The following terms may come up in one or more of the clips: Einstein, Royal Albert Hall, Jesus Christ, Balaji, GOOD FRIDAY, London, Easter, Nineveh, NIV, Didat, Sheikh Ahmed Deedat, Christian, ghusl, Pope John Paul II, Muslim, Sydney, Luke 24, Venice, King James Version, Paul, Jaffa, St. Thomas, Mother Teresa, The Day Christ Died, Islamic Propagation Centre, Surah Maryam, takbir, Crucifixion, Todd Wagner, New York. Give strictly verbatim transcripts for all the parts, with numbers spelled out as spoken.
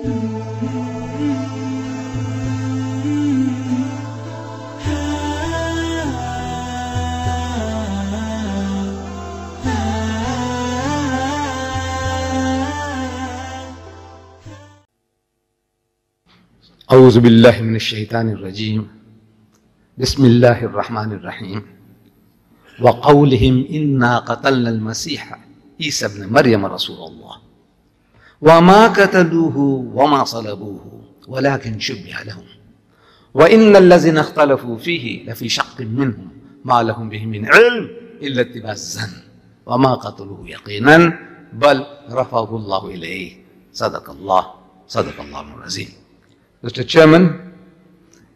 أعوذ بالله من الشيطان الرجيم بسم الله الرحمن الرحيم وقولهم إنا قتلنا المسيح عيسى ابن مريم رسول الله وما قتلوه وما صلبوه ولكن شبه لهم وإن الذين اختلفوا فيه لفي شق منهم ما لهم به من علم إلا اتباع الظن وما قتلوه يقينا بل رفعه الله إليه صدق الله صدق الله العظيم. Mister Chairman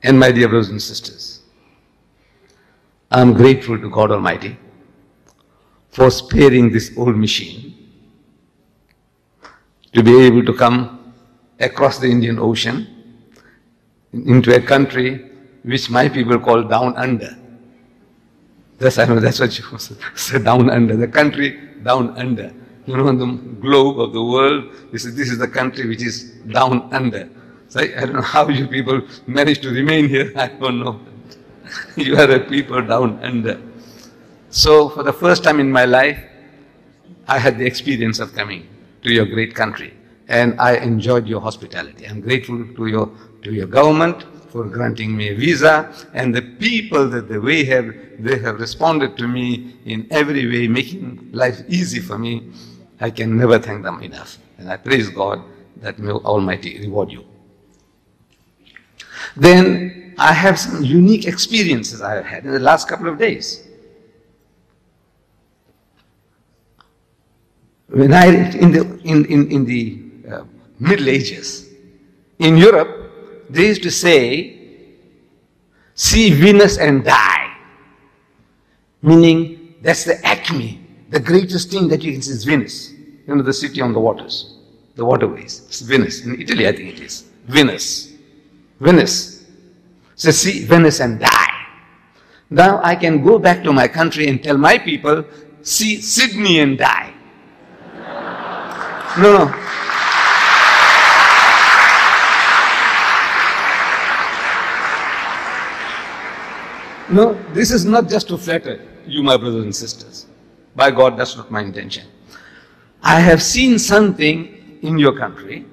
and my dear brothers and sisters, I am grateful to God Almighty for sparing this old machine to be able to come across the Indian Ocean into a country which my people call down under. That's, I know that's what you said, down under, the country down under. You know, on the globe of the world, this is, this is the country which is down under. So I, I don't know how you people manage to remain here, I don't know. You are a people down under. So for the first time in my life, I had the experience of coming to your great country and I enjoyed your hospitality. I am grateful to your, to your government for granting me a visa, and the people that the way have, they have responded to me in every way, making life easy for me. I can never thank them enough, and I praise God that may Almighty reward you. Then I have some unique experiences I have had in the last couple of days. When I, in the, in, in, in the uh, Middle Ages, in Europe, they used to say, see Venus and die. Meaning, that's the acme, the greatest thing that you can see is Venice. You know, the city on the waters, the waterways. It's Venice. In Italy, I think it is. Venice. Venice. So see Venice and die. Now I can go back to my country and tell my people, see Sydney and die. No, no. No, this is not just to flatter you, my brothers and sisters. By God, that's not my intention. I have seen something in your country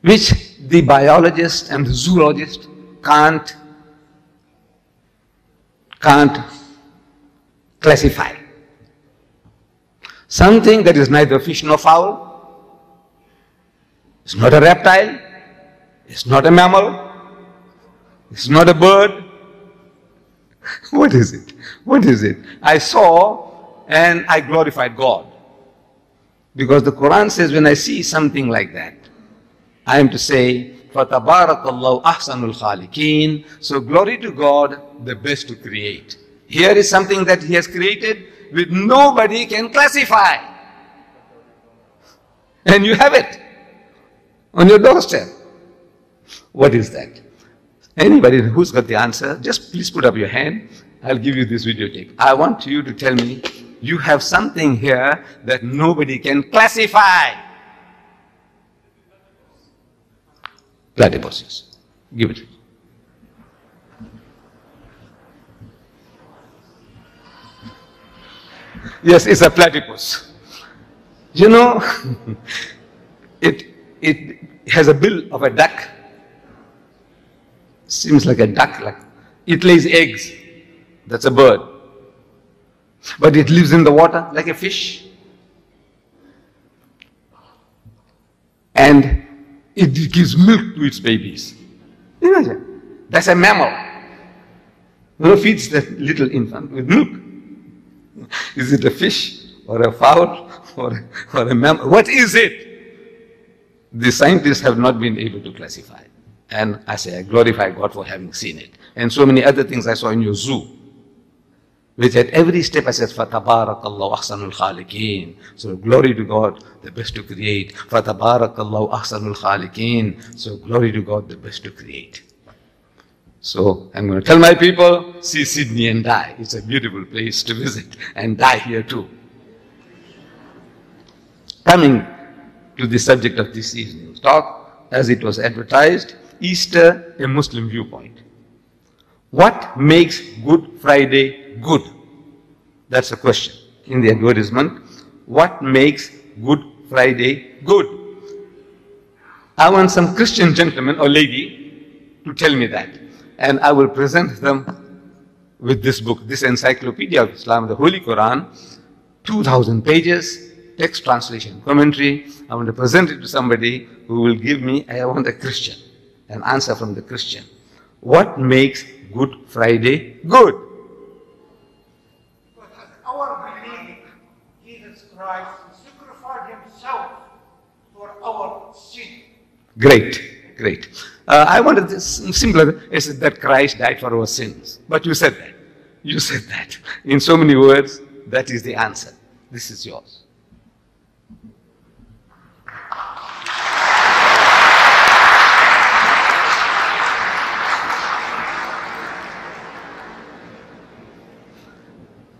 which the biologist and the zoologist can't, can't classify. Something that is neither fish nor fowl, it's not a reptile, it's not a mammal, it's not a bird. What is it? What is it? I saw and I glorified God, because the Quran says when I see something like that, I am to say, فَتَبَارَكَ اللَّهُ أَحْسَنُ الْخَالِقِينَ. So glory to God, the best to create. Here is something that He has created which nobody can classify. And you have it on your doorstep. What is that? Anybody who's got the answer, just please put up your hand. I'll give you this videotape. I want you to tell me, you have something here that nobody can classify. Platypuses. Give it. Yes, it's a platypus. You know, it, it has a bill of a duck. Seems like a duck. Like it lays eggs. That's a bird. But it lives in the water like a fish. And it gives milk to its babies. Imagine. That's a mammal. Who feeds that little infant with milk? Is it a fish or a fowl or, or a mammal? What is it? The scientists have not been able to classify. And I say, I glorify God for having seen it. And so many other things I saw in your zoo, which at every step I said, فَتَبَارَكَ اللَّهُ أَحْسَنُ الْخَالِقِينَ. So glory to God, the best to create. فَتَبَارَكَ اللَّهُ أَحْسَنُ الْخَالِقِينَ. So glory to God, the best to create. So I'm going to tell my people, see Sydney and die. It's a beautiful place to visit, and die here too. Coming to the subject of this evening's talk, as it was advertised, Easter, a Muslim viewpoint. What makes Good Friday good? That's the question in the advertisement. What makes Good Friday good? I want some Christian gentleman or lady to tell me that, and I will present them with this book, this Encyclopedia of Islam, the Holy Quran, two thousand pages, text translation, commentary. I want to present it to somebody who will give me, I want a Christian, an answer from the Christian. What makes Good Friday good? But as our belief, Jesus Christ sacrificed himself for our sin. Great, great. Uh, I wanted this simpler, is that Christ died for our sins. But you said that. You said that. In so many words, that is the answer. This is yours.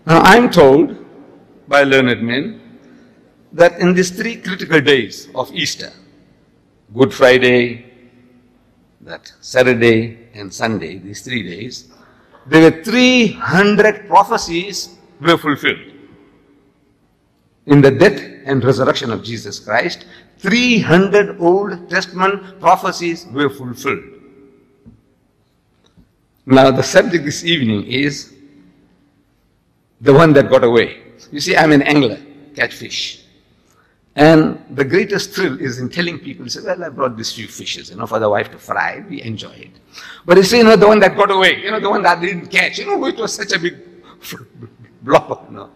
Now, I'm told by learned men that in these three critical days of Easter, Good Friday, that Saturday and Sunday, these three days, there were three hundred prophecies were fulfilled. In the death and resurrection of Jesus Christ, three hundred Old Testament prophecies were fulfilled. Now the subject this evening is the one that got away. You see, I'm an angler, catfish. And the greatest thrill is in telling people, say, well, I brought these few fishes, you know, for the wife to fry, we enjoy it. But you see, you know, the one that got away, you know, the one that didn't catch, you know, it was such a big blob, you know.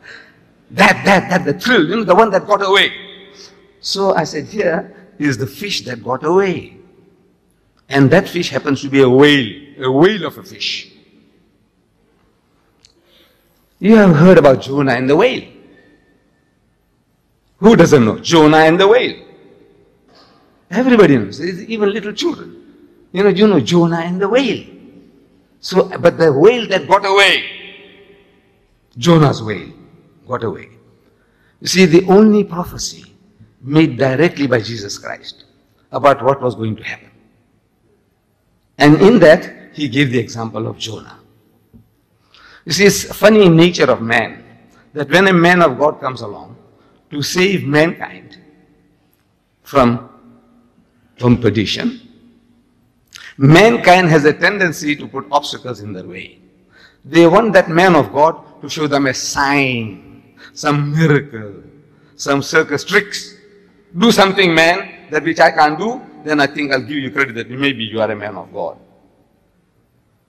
That, that, that, the thrill, you know, the one that got away. So I said, here is the fish that got away. And that fish happens to be a whale, a whale of a fish. You have heard about Jonah and the whale. Who doesn't know? Jonah and the whale. Everybody knows, even little children. You know, you know Jonah and the whale. So, but the whale that got away, Jonah's whale got away. You see, the only prophecy made directly by Jesus Christ about what was going to happen. And in that, he gave the example of Jonah. You see, it's funny in nature of man that when a man of God comes along, to save mankind from, from perdition, mankind has a tendency to put obstacles in their way. They want that man of God to show them a sign, some miracle, some circus tricks. Do something, man, that which I can't do, then I think I'll give you credit that maybe you are a man of God.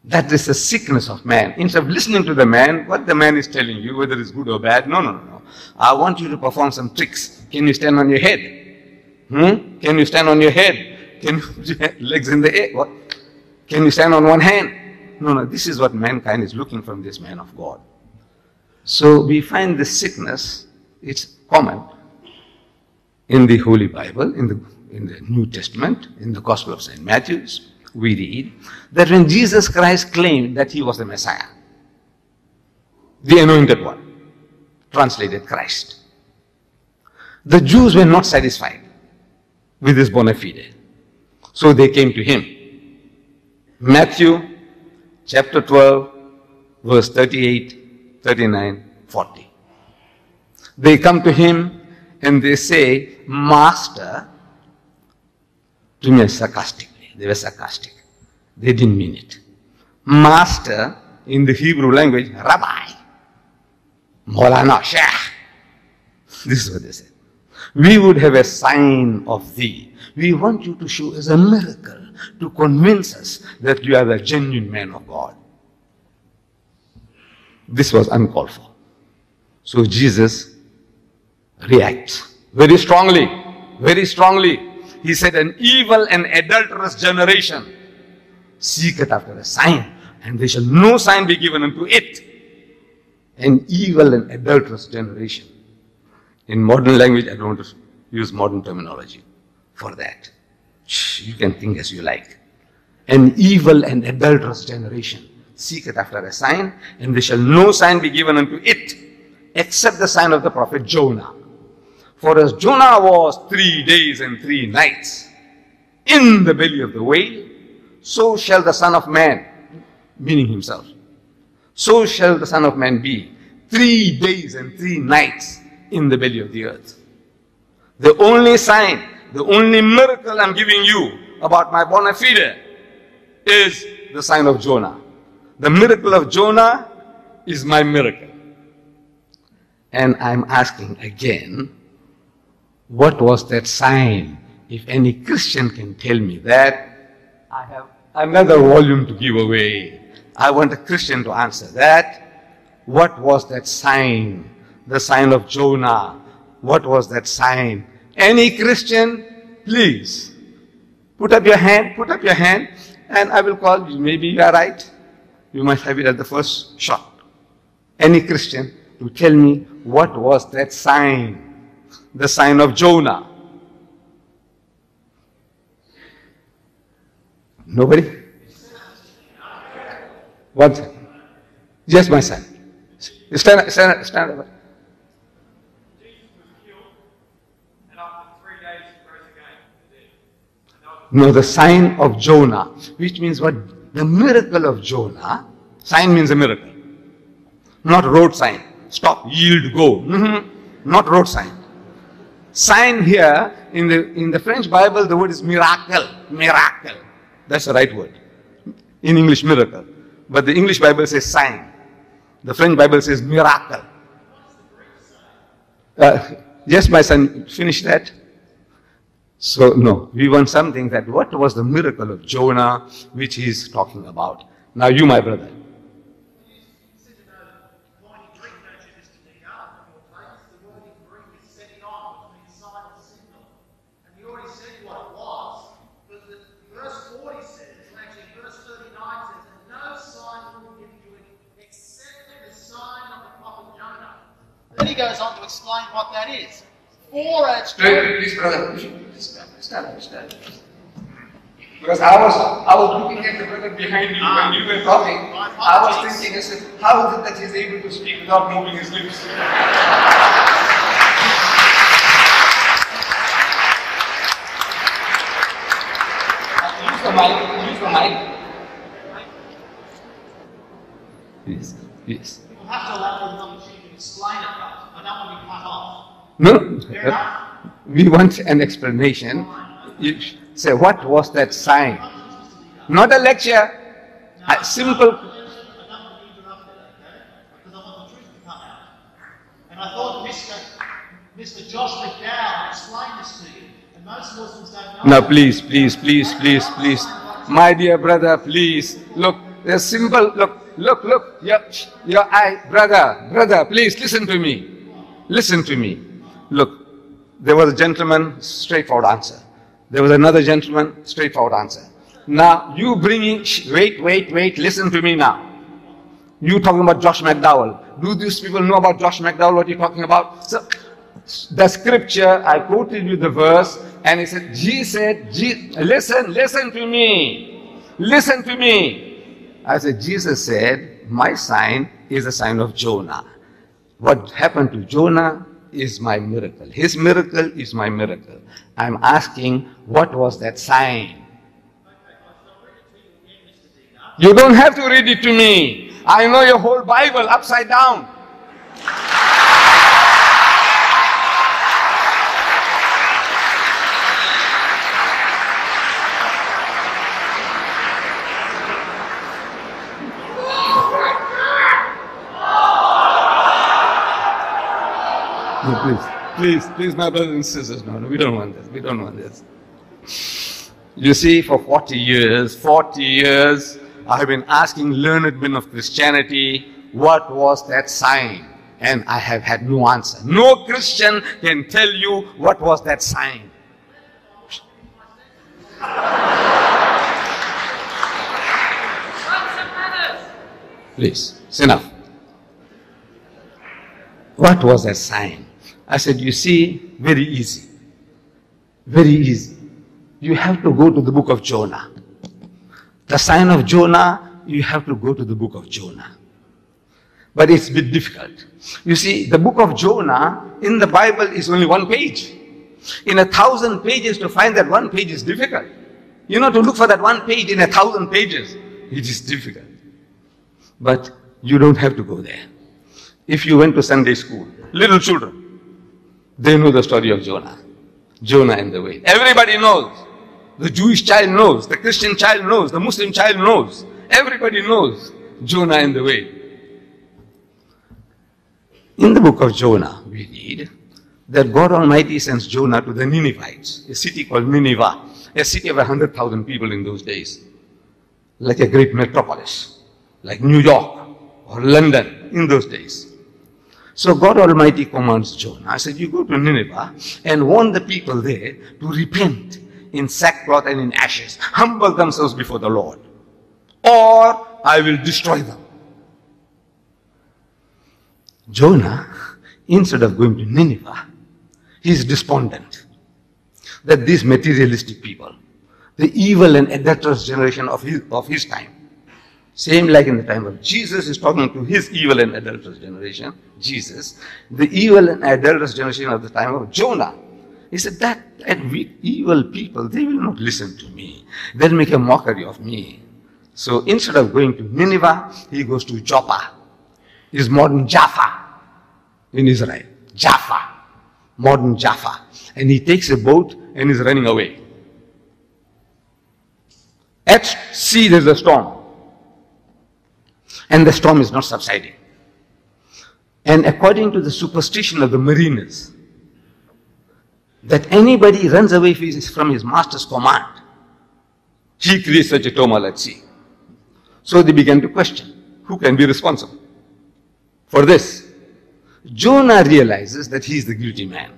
That is the sickness of man. Instead of listening to the man, what the man is telling you, whether it's good or bad, no, no, no. I want you to perform some tricks. Can you stand on your head? Hmm? Can you stand on your head? Can you put your legs in the air? What? Can you stand on one hand? No, no, this is what mankind is looking from this man of God. So we find this sickness, it's common in the Holy Bible, in the, in the New Testament, in the Gospel of Saint Matthew, we read that when Jesus Christ claimed that he was the Messiah, the anointed one, translated Christ. The Jews were not satisfied with his bona fide. So they came to him. Matthew chapter twelve, verse thirty-eight, thirty-nine, forty. They come to him and they say, Master, to me sarcastically. They were sarcastic. They didn't mean it. Master, in the Hebrew language, Rabbi. Maulana, Sheikh. This is what they said. We would have a sign of thee. We want you to show us a miracle to convince us that you are the genuine man of God. This was uncalled for. So Jesus reacts very strongly, very strongly. He said, an evil and adulterous generation seeketh after a sign, and there shall no sign be given unto it. An evil and adulterous generation. In modern language, I don't use modern terminology for that. You can think as you like. An evil and adulterous generation seeketh after a sign, and there shall no sign be given unto it, except the sign of the prophet Jonah. For as Jonah was three days and three nights in the belly of the whale, so shall the Son of Man, meaning himself, so shall the Son of Man be three days and three nights in the belly of the earth. The only sign, the only miracle I'm giving you about my bona fide is the sign of Jonah. The miracle of Jonah is my miracle. And I'm asking again, what was that sign? If any Christian can tell me that, I have another volume to give away. I want a Christian to answer that. What was that sign? The sign of Jonah. What was that sign? Any Christian, please, put up your hand, put up your hand, and I will call you. Maybe you are right. You might have it at the first shot. Any Christian to tell me what was that sign? The sign of Jonah. Nobody? One second. Yes, my son. Stand up, stand up, stand up. Jesus was killed, and after three days he rose again. No, the sign of Jonah, which means what? The miracle of Jonah. Sign means a miracle. Not road sign. Stop, yield, go. Mm-hmm. Not road sign. Sign here, in the, in the French Bible, the word is miracle. Miracle. That's the right word. In English, miracle. But the English Bible says sign. The French Bible says miracle. Uh, yes, my son, finish that. So, no, we want something that what was the miracle of Jonah which he's talking about. Now, you, my brother. He goes on to explain what that is. For a please, brother, stand up, stand up, stand up. Because I was, I was looking at the brother behind you when you were talking. I was thinking, I said, how is it that he's able to speak without moving his lips? Use the mic, use the mic. Yes, yes. We'll have to allow the explain it, but I don't want to be cut off. No, we want an explanation. You say, what was that sign? Not a lecture, no, a simple. I don't want to interrupt it, okay? Because I want the truth to come out. And I thought Mister Mister Josh McDowell explained this to you, and most Muslims don't know. No, please, please, please, please, please, my dear brother, please look. They're simple. Look. Look, look, your, your eye, brother, brother, please listen to me. Listen to me. Look, there was a gentleman, straightforward answer. There was another gentleman, straightforward answer. Now, you bring in, shh, wait, wait, wait, listen to me now. You talking about Josh McDowell. Do these people know about Josh McDowell, what you're talking about? So, the scripture, I quoted you the verse, and he said, G said, G, listen, listen to me. Listen to me. I said, Jesus said, my sign is the sign of Jonah. What happened to Jonah is my miracle. His miracle is my miracle. I'm asking, what was that sign? You don't have to read it to me. I know your whole Bible upside down. No, please, please, please, my brothers and sisters, no, no, we don't want this, we don't want this. You see, for forty years, forty years, I have been asking learned men of Christianity, what was that sign? And I have had no answer. No Christian can tell you what was that sign. Please, it's enough. What was that sign? I said, you see, very easy, very easy. You have to go to the book of Jonah. The sign of Jonah, you have to go to the book of Jonah. but it's a bit difficult. You see, the book of Jonah in the Bible is only one page. In a thousand pages, to find that one page is difficult. You know, to look for that one page in a thousand pages, it is difficult. But you don't have to go there. If you went to Sunday school, little children, they know the story of Jonah. Jonah and the whale. Everybody knows. The Jewish child knows. The Christian child knows. The Muslim child knows. Everybody knows Jonah and the whale. In the book of Jonah, we read that God Almighty sends Jonah to the Ninevites, a city called Nineveh, a city of one hundred thousand people in those days, like a great metropolis, like New York or London in those days. So God Almighty commands Jonah. I said, you go to Nineveh and warn the people there to repent in sackcloth and in ashes, humble themselves before the Lord, or I will destroy them. Jonah, instead of going to Nineveh, he is despondent that these materialistic people, the evil and adulterous generation of his, of his time, same like in the time of Jesus, is talking to his evil and adulterous generation, Jesus, the evil and adulterous generation of the time of Jonah. He said that, that evil people, they will not listen to me. They'll make a mockery of me. So instead of going to Nineveh, he goes to Joppa. Is modern Jaffa in Israel. Jaffa. Modern Jaffa. And he takes a boat and is running away. At sea there's a storm. And the storm is not subsiding. And according to the superstition of the mariners, that anybody runs away from his master's command, he creates such a turmoil at sea. So they began to question, who can be responsible for this? Jonah realizes that he is the guilty man,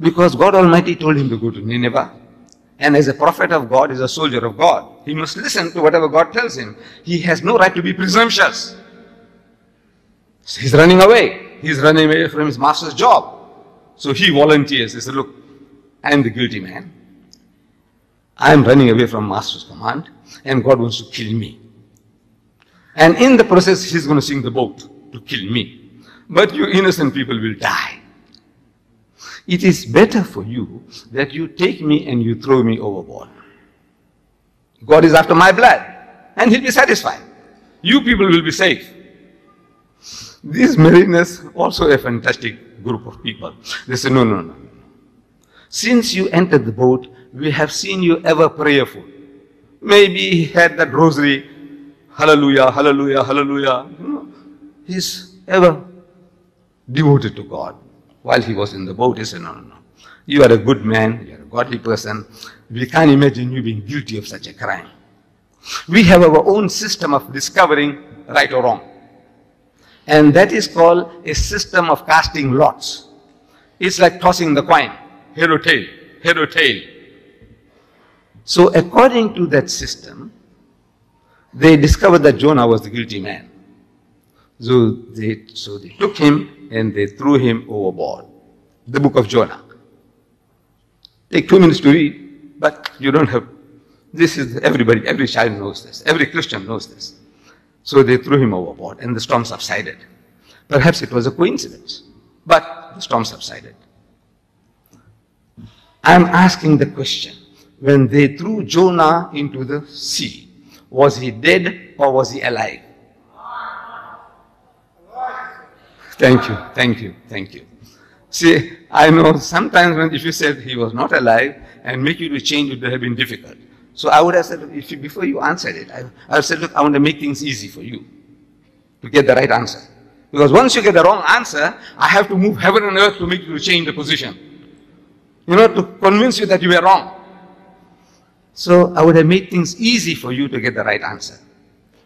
because God Almighty told him to go to Nineveh. And as a prophet of God, as a soldier of God, he must listen to whatever God tells him. He has no right to be presumptuous. So he's running away. He's running away from his master's job. So he volunteers. He said, look, I'm the guilty man. I'm running away from master's command, and God wants to kill me. And in the process, he's going to sink the boat to kill me. But you innocent people will die. It is better for you that you take me and you throw me overboard. God is after my blood, and he'll be satisfied. You people will be safe. These mariners, also a fantastic group of people, they say, no, no, no. Since you entered the boat, we have seen you ever prayerful. Maybe he had that rosary, hallelujah, hallelujah, hallelujah. You know, he's ever devoted to God. While he was in the boat, he said, no, no, no. You are a good man. You are a godly person. We can't imagine you being guilty of such a crime. We have our own system of discovering right or wrong. And that is called a system of casting lots. It's like tossing the coin, head or tail, head or tail. So according to that system, they discovered that Jonah was the guilty man. So they, so they took him and they threw him overboard. The book of Jonah. Take two minutes to read, but you don't have... This is everybody, every child knows this. Every Christian knows this. So they threw him overboard and the storm subsided. Perhaps it was a coincidence, but the storm subsided. I'm asking the question, when they threw Jonah into the sea, was he dead or was he alive? Thank you, thank you, thank you. See, I know sometimes when if you said he was not alive and make you to change, it would have been difficult. So I would have said, if you, before you answered it, I, I would say, look, I want to make things easy for you to get the right answer. Because once you get the wrong answer, I have to move heaven and earth to make you to change the position. You know, to convince you that you were wrong. So I would have made things easy for you to get the right answer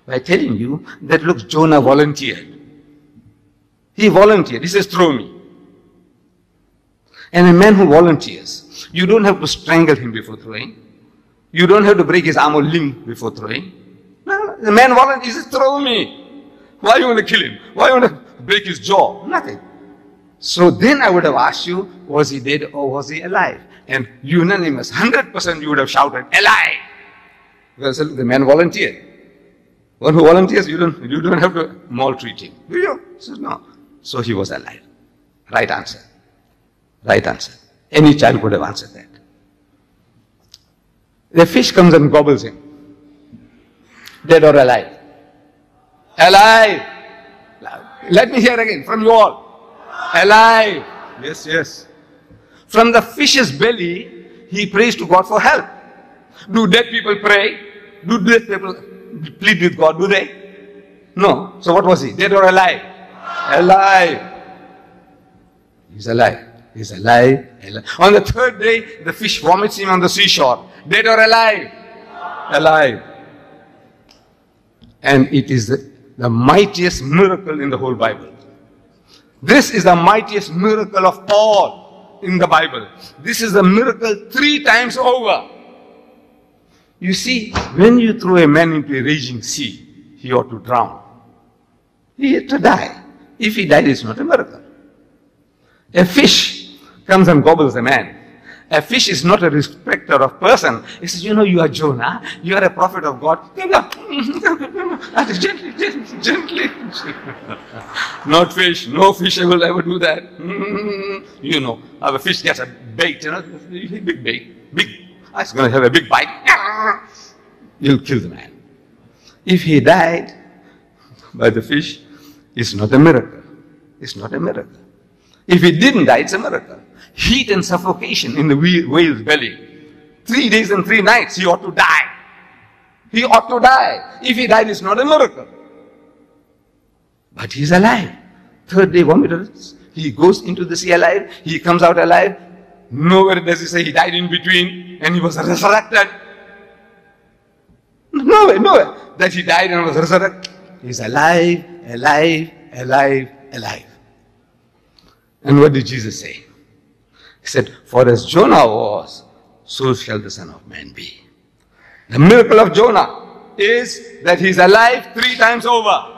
by telling you that, look, Jonah volunteered. He volunteered. He says, throw me. And a man who volunteers, you don't have to strangle him before throwing. You don't have to break his arm or limb before throwing. No, the man volunteers, he says, throw me. Why you want to kill him? Why you want to break his jaw? Nothing. So then I would have asked you, was he dead or was he alive? And unanimous, one hundred percent you would have shouted, alive. Because the man volunteered. One who volunteers, you don't, you don't have to maltreat him, do you? He says, no. So he was alive. Right answer. Right answer. Any child could have answered that. The fish comes and gobbles him. Dead or alive? Alive! Let me hear again from you all. Alive! Yes, yes. From the fish's belly, he prays to God for help. Do dead people pray? Do dead people plead with God? Do they? No. So what was he? Dead or alive? Alive! He's alive. He's alive, alive. On the third day, the fish vomits him on the seashore. Dead or alive? Alive. And it is the, the mightiest miracle in the whole Bible. This is the mightiest miracle of Paul in the Bible. This is the miracle three times over. You see, when you throw a man into a raging sea, he ought to drown. He had to die. If he died, it's not a miracle. A fish comes and gobbles a man. A fish is not a respecter of person. He says, you know, you are Jonah. You are a prophet of God. Gently, gently, gently. Not fish. No fish will ever do that. You know, a fish gets a bait, you know, big bait, big. It's going to have a big bite. You'll kill the man. If he died by the fish, it's not a miracle. It's not a miracle. If he didn't die, it's a miracle. Heat and suffocation in the whale's belly. Three days and three nights, he ought to die. He ought to die. If he died, it's not a miracle. But he's alive. Third day, vomitors. He goes into the sea alive. He comes out alive. Nowhere does he say he died in between and he was resurrected. Nowhere, nowhere that he died and was resurrected. He's alive, alive, alive, alive. And what did Jesus say? He said, for as Jonah was, so shall the Son of Man be. The miracle of Jonah is that he's alive three times over.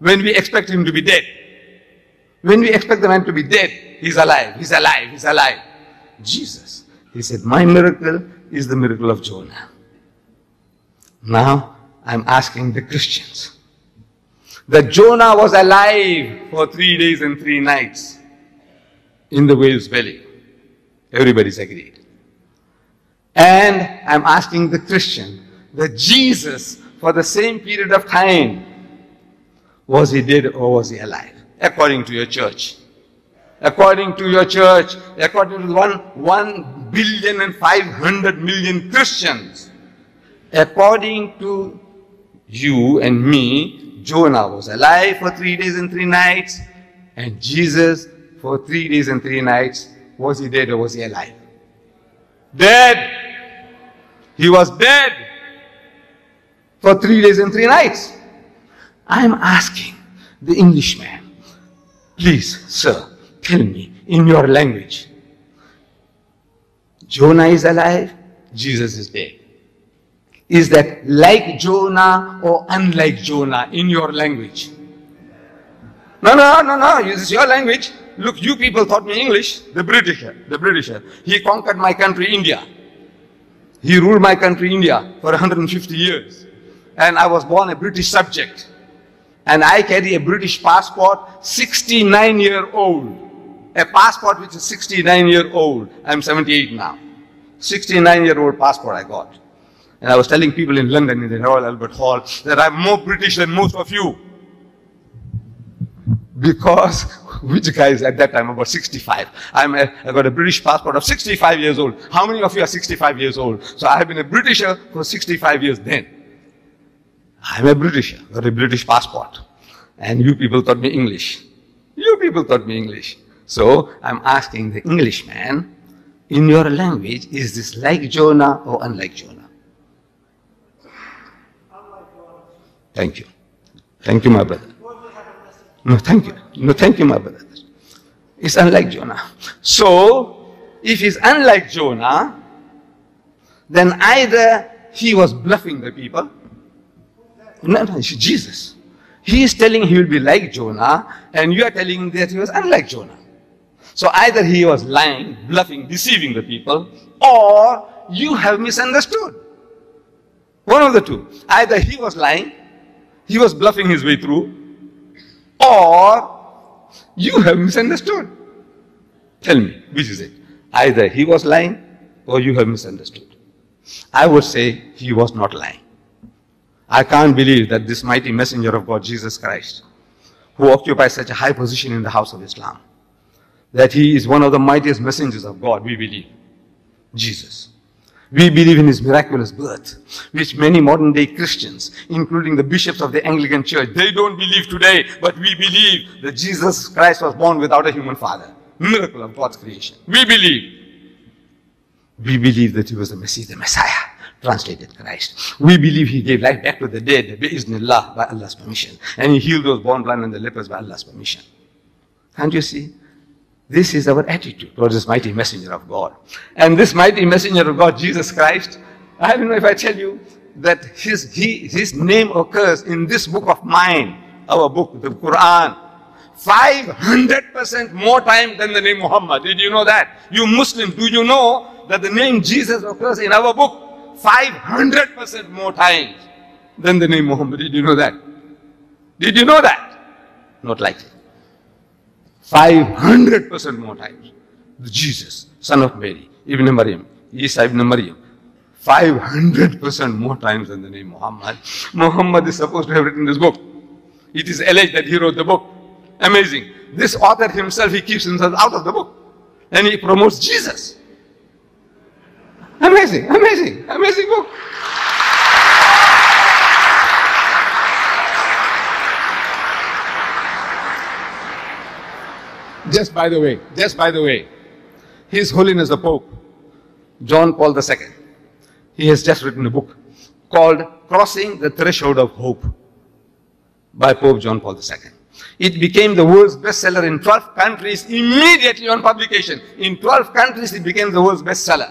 When we expect him to be dead. When we expect the man to be dead, he's alive, he's alive, he's alive. Jesus, he said, my miracle is the miracle of Jonah. Now, I'm asking the Christians. That Jonah was alive for three days and three nights in the whale's belly. Everybody's agreed. And I'm asking the Christian that Jesus, for the same period of time, was he dead or was he alive? According to your church. According to your church, according to one, one billion and five hundred million Christians, according to you and me, Jonah was alive for three days and three nights, and Jesus for three days and three nights. Was he dead or was he alive? Dead! He was dead for three days and three nights. I'm asking the Englishman, please, sir, tell me in your language. Jonah is alive, Jesus is dead. Is that like Jonah or unlike Jonah in your language? No, no, no, no. This is your language. Look, you people taught me English. The Britisher, the Britisher. He conquered my country, India. He ruled my country, India, for one hundred fifty years. And I was born a British subject. And I carry a British passport, sixty-nine year old. A passport which is sixty-nine year old. I'm seventy-eight now. sixty-nine year old passport I got. And I was telling people in London, in the Royal Albert Hall, that I'm more British than most of you. Because, which guys at that time, about sixty-five. I'm a, I got a British passport of sixty-five years old. How many of you are sixty-five years old? So I have been a Britisher for sixty-five years then. I'm a Britisher, got a British passport. And you people taught me English. You people taught me English. So I'm asking the Englishman, in your language, is this like Jonah or unlike Jonah? Thank you. Thank you, my brother. No, thank you. No, thank you, my brother. It's unlike Jonah. So, if he's unlike Jonah, then either he was bluffing the people. No, no, it's Jesus. He is telling he will be like Jonah, and you are telling that he was unlike Jonah. So, either he was lying, bluffing, deceiving the people, or you have misunderstood. One of the two. Either he was lying, he was bluffing his way through, or you have misunderstood. Tell me, which is it? Either he was lying or you have misunderstood. I would say he was not lying. I can't believe that this mighty messenger of God, Jesus Christ, who occupies such a high position in the house of Islam, that he is one of the mightiest messengers of God, we believe. Jesus. We believe in his miraculous birth, which many modern day Christians, including the bishops of the Anglican Church, they don't believe today, but we believe that Jesus Christ was born without a human father. Miracle of God's creation. We believe. We believe that he was the Messiah, the Messiah, translated Christ. We believe he gave life back to the dead, bi-iznillah, by Allah's permission. And he healed those born blind and the lepers by Allah's permission. Can't you see? This is our attitude towards this mighty messenger of God. And this mighty messenger of God, Jesus Christ, I don't know if I tell you that his, he, his name occurs in this book of mine, our book, the Quran, five hundred percent more time than the name Muhammad. Did you know that? You Muslims, do you know that the name Jesus occurs in our book five hundred percent more times than the name Muhammad? Did you know that? Did you know that? Not likely. five hundred percent more times. Jesus, son of Mary, Ibn Maryam, Isa Ibn Maryam, five hundred percent more times than the name Muhammad. Muhammad is supposed to have written this book. It is alleged that he wrote the book. Amazing. This author himself, he keeps himself out of the book. And he promotes Jesus. Amazing, amazing, amazing book. Just by the way, just by the way, His Holiness the Pope, John Paul the Second, he has just written a book called Crossing the Threshold of Hope by Pope John Paul the Second. It became the world's bestseller in twelve countries immediately on publication. In twelve countries, it became the world's bestseller.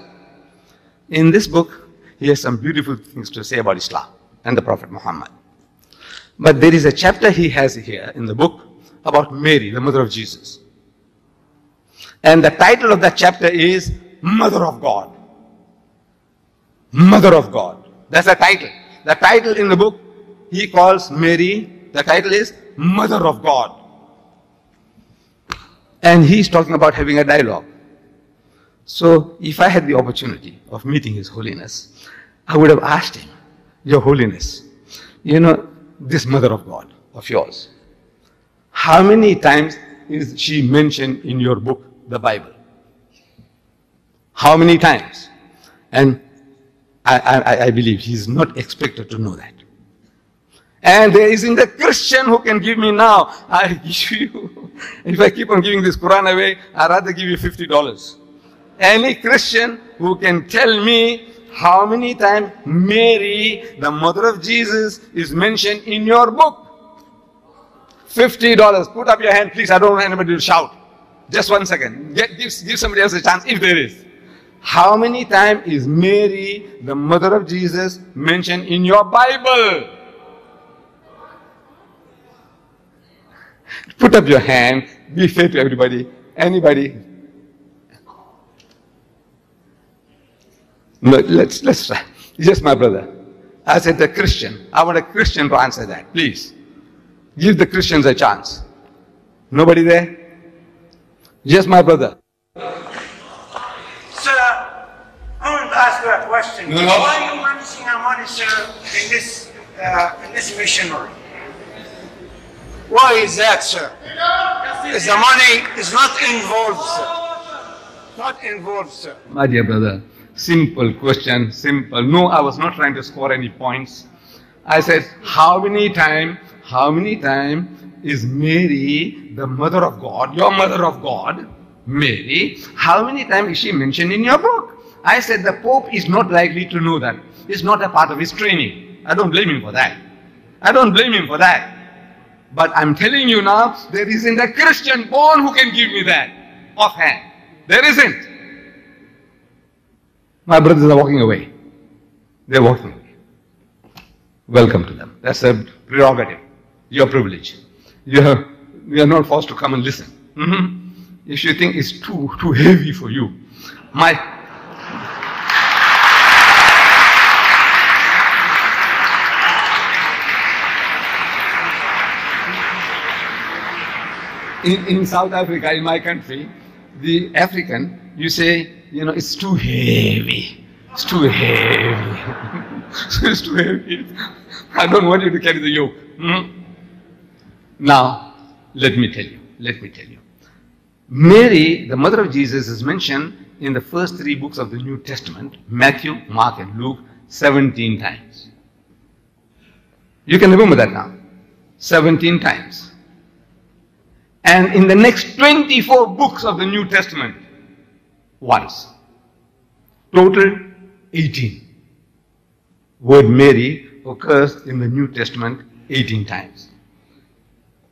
In this book, he has some beautiful things to say about Islam and the Prophet Muhammad. But there is a chapter he has here in the book about Mary, the mother of Jesus. And the title of that chapter is Mother of God. Mother of God. That's the title. The title in the book, he calls Mary, the title is Mother of God. And he's talking about having a dialogue. So, if I had the opportunity of meeting His Holiness, I would have asked him, Your Holiness, you know, this Mother of God of yours, how many times is she mentioned in your book, the Bible? How many times? And I, I, I believe he's not expected to know that. And there isn't a Christian who can give me now. I give you, if I keep on giving this Quran away, I'd rather give you fifty dollars. Any Christian who can tell me how many times Mary, the mother of Jesus, is mentioned in your book. fifty dollars. Put up your hand, please. I don't want anybody to shout. Just one second. Get, give, give somebody else a chance, if there is. How many times is Mary, the mother of Jesus, mentioned in your Bible? Put up your hand. Be fair to everybody. Anybody? No, let's, let's try. Yes, my brother. I said a Christian. I want a Christian to answer that, please. Give the Christians a chance. Nobody there? Yes, my brother. Sir, I want to ask you a question. No, no. Why are you managing a monitor in this, uh, in this missionary? Why is that, sir? Because the money is not involved, sir. Not involved, sir. My dear brother, simple question, simple. No, I was not trying to score any points. I said, how many times How many times is Mary, the mother of God, your mother of God, Mary, how many times is she mentioned in your book? I said the Pope is not likely to know that. It's not a part of his training. I don't blame him for that. I don't blame him for that. But I'm telling you now, there isn't a Christian born who can give me that offhand. There isn't. My brothers are walking away. They're walking away. Welcome to them. That's a prerogative. Your privilege. You have, you are not forced to come and listen. Mm-hmm. If you think it's too too heavy for you, my in, in South Africa, in my country, the African, you say, you know, it's too heavy. It's too heavy. It's too heavy. I don't want you to carry the yoke. Hmm? Now, let me tell you. Let me tell you. Mary, the mother of Jesus, is mentioned in the first three books of the New Testament, Matthew, Mark, and Luke, seventeen times. You can remember that now. seventeen times. And in the next twenty-four books of the New Testament, once. Total eighteen. Word Mary occurs in the New Testament eighteen times.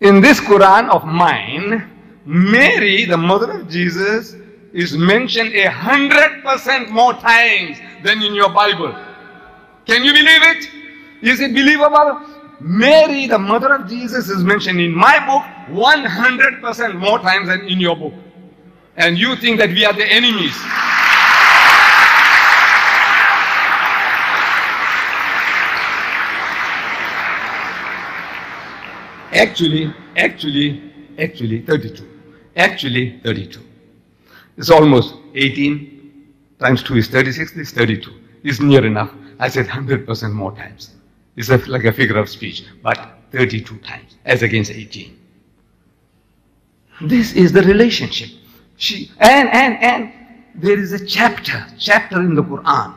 In this Quran of mine, Mary, the mother of Jesus, is mentioned a hundred percent more times than in your Bible. Can you believe it? Is it believable? Mary, the mother of Jesus, is mentioned in my book one hundred percent more times than in your book. And you think that we are the enemies. Actually, actually, actually, thirty-two. Actually, thirty-two. It's almost eighteen times two is thirty-six, it's thirty-two. It's near enough. I said one hundred percent more times. It's a, like a figure of speech, but thirty-two times as against eighteen. This is the relationship. She and and and there is a chapter, chapter in the Quran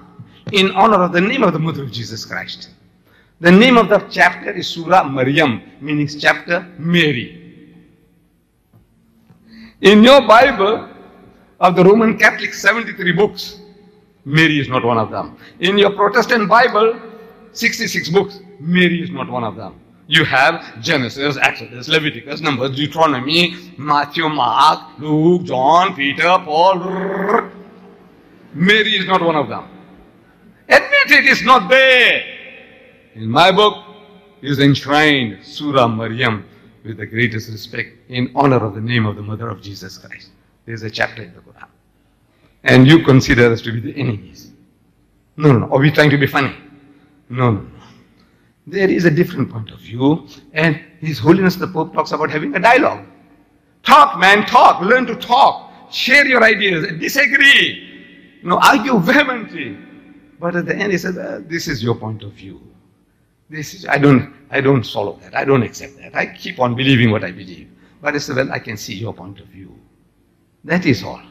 in honor of the name of the mother of Jesus Christ. The name of the chapter is Surah Maryam, meaning chapter Mary. In your Bible of the Roman Catholic seventy-three books, Mary is not one of them. In your Protestant Bible, sixty-six books, Mary is not one of them. You have Genesis, Exodus, Leviticus, Numbers, Deuteronomy, Matthew, Mark, Luke, John, Peter, Paul. Mary is not one of them. Admit it is not there. In my book is enshrined Surah Maryam with the greatest respect in honor of the name of the mother of Jesus Christ. There is a chapter in the Quran. And you consider us to be the enemies. No, no, no. Are we trying to be funny? No, no, no. There is a different point of view, and His Holiness the Pope talks about having a dialogue. Talk, man, talk. Learn to talk. Share your ideas. Disagree. You know, argue vehemently. But at the end, he says, uh, "This is your point of view. This is I don't, I don't swallow that. I don't accept that. I keep on believing what I believe. But I said, well, I can see your point of view. That is all.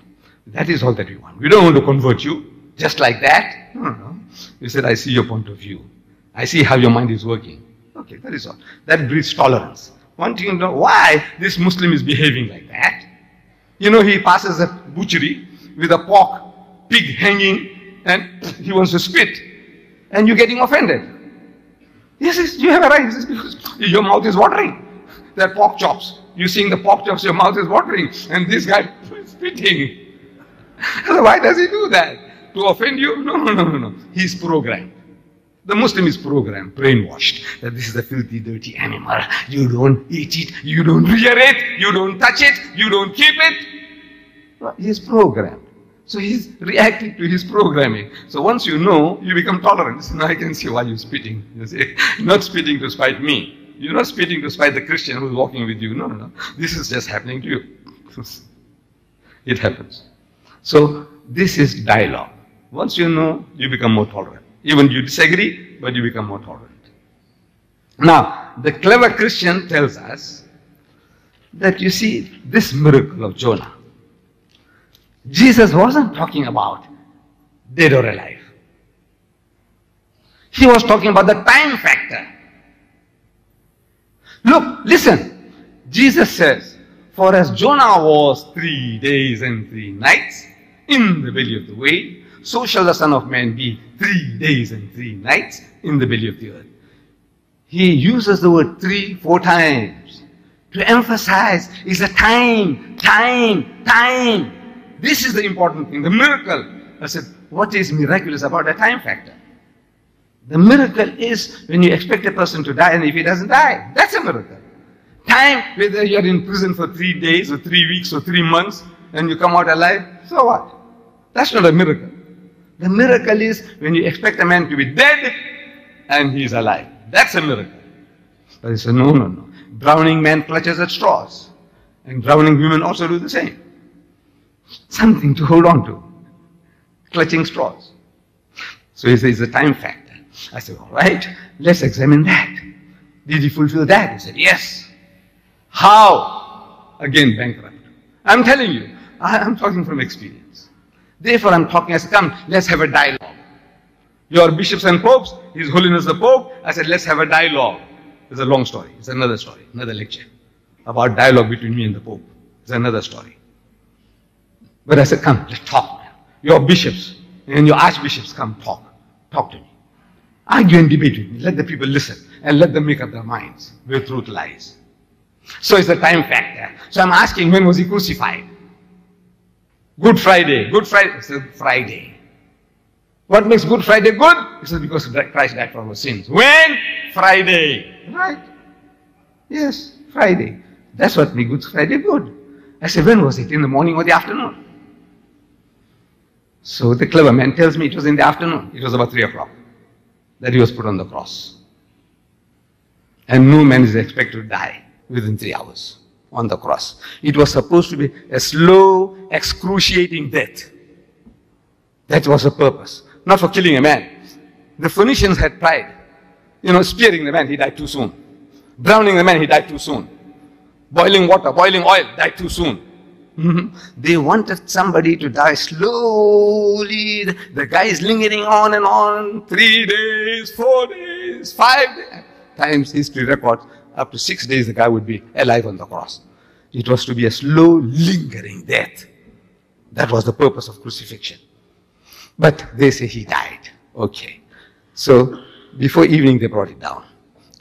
That is all that we want. We don't want to convert you just like that. No, no, no. You said, I see your point of view. I see how your mind is working. Okay, that is all. That breeds tolerance. Wanting to know why this Muslim is behaving like that. You know, he passes a butchery with a pork, pig hanging, and he wants to spit. And you're getting offended. Yes, yes, you have a right. This is because your mouth is watering. They're pork chops. You're seeing the pork chops, your mouth is watering. And this guy is spitting. So why does he do that? To offend you? No, no, no, no, no. He's programmed. The Muslim is programmed, brainwashed, that this is a filthy, dirty animal. You don't eat it, you don't rear it, you don't touch it, you don't keep it. Well, he's programmed. So he's reacting to his programming. So once you know, you become tolerant. So now I can see why you're spitting. You see, not spitting to spite me. You're not spitting to spite the Christian who's walking with you. No, no, no. This is just happening to you. It happens. So this is dialogue. Once you know, you become more tolerant. Even you disagree, but you become more tolerant. Now, the clever Christian tells us that, you see, this miracle of Jonah, Jesus wasn't talking about dead or alive. He was talking about the time factor. Look, listen. Jesus says, for as Jonah was three days and three nights in the belly of the whale, so shall the Son of Man be three days and three nights in the belly of the earth. He uses the word three, four times to emphasize it's a time, time, time. This is the important thing, the miracle. I said, what is miraculous about a time factor? The miracle is when you expect a person to die and if he doesn't die, that's a miracle. Time, whether you're in prison for three days or three weeks or three months and you come out alive, so what? That's not a miracle. The miracle is when you expect a man to be dead and he is alive. That's a miracle. But he said, no, no, no. Drowning man clutches at straws. And drowning women also do the same. Something to hold on to. Clutching straws. So he says, it's a time factor. I said, all right, let's examine that. Did he fulfill that? He said, yes. How? Again, bankrupt. I'm telling you, I, I'm talking from experience. Therefore, I'm talking, I said, come, let's have a dialogue. Your bishops and popes, His Holiness the Pope, I said, let's have a dialogue. It's a long story. It's another story, another lecture about dialogue between me and the Pope. It's another story. But I said, come, let's talk. Your bishops and your archbishops, come talk. Talk to me. Argue and debate with me. Let the people listen and let them make up their minds where truth lies. So it's the time factor. So I'm asking, when was he crucified? Good Friday. Good Friday. It's a Friday. What makes Good Friday good? It's because Christ died for our sins. When? Friday. Right? Yes, Friday. That's what makes Good Friday good. I said, when was it? In the morning or the afternoon? So the clever man tells me it was in the afternoon. It was about three o'clock that he was put on the cross. And no man is expected to die within three hours on the cross. It was supposed to be a slow, excruciating death. That was the purpose. Not for killing a man. The Phoenicians had pride. You know, spearing the man, he died too soon. Drowning the man, he died too soon. Boiling water, boiling oil, died too soon. Mm-hmm. They wanted somebody to die slowly. The guy is lingering on and on. Three days, four days, five days. Times history records, up to six days the guy would be alive on the cross. It was to be a slow, lingering death. That was the purpose of crucifixion. But they say he died. Okay. So, before evening they brought it down.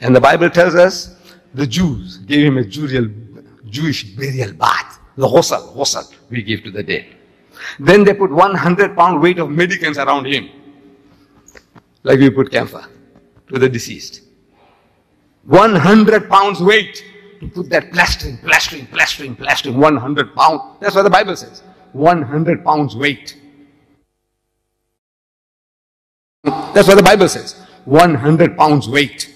And the Bible tells us the Jews gave him a Jewish burial bath. The ghusl, ghusl we give to the dead. Then they put one hundred pound weight of medicants around him. Like we put camphor to the deceased. one hundred pounds weight to put that plastering, plastering, plastering, plastering. one hundred pounds. That's what the Bible says. one hundred pounds weight. That's what the Bible says. one hundred pounds weight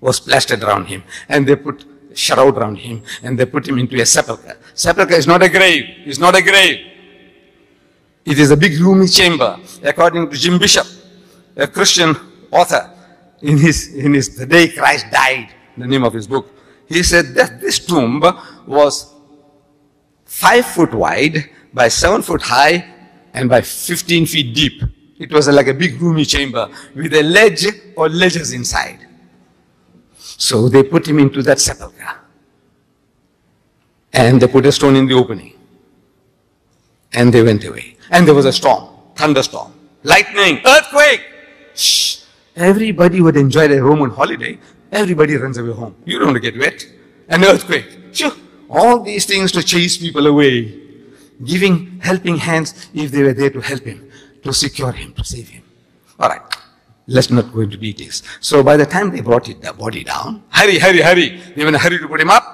was plastered around him, and they put a shroud around him, and they put him into a sepulchre. Sepulchre is not a grave. It's not a grave. It is a big roomy chamber. According to Jim Bishop, a Christian author, in his, in his The Day Christ Died, the name of his book, he said that this tomb was five foot wide by seven foot high and by fifteen feet deep. It was like a big roomy chamber with a ledge or ledges inside. So they put him into that sepulchre. And they put a stone in the opening. And they went away. And there was a storm, thunderstorm, lightning, earthquake. Shh. Everybody would enjoy a Roman holiday. Everybody runs away home. You don't want to get wet. An earthquake. Shoo. All these things to chase people away. Giving helping hands if they were there to help him. To secure him, to save him. All right, let's not go into details. So by the time they brought it, the body down, hurry, hurry, hurry. They were in a hurry to put him up.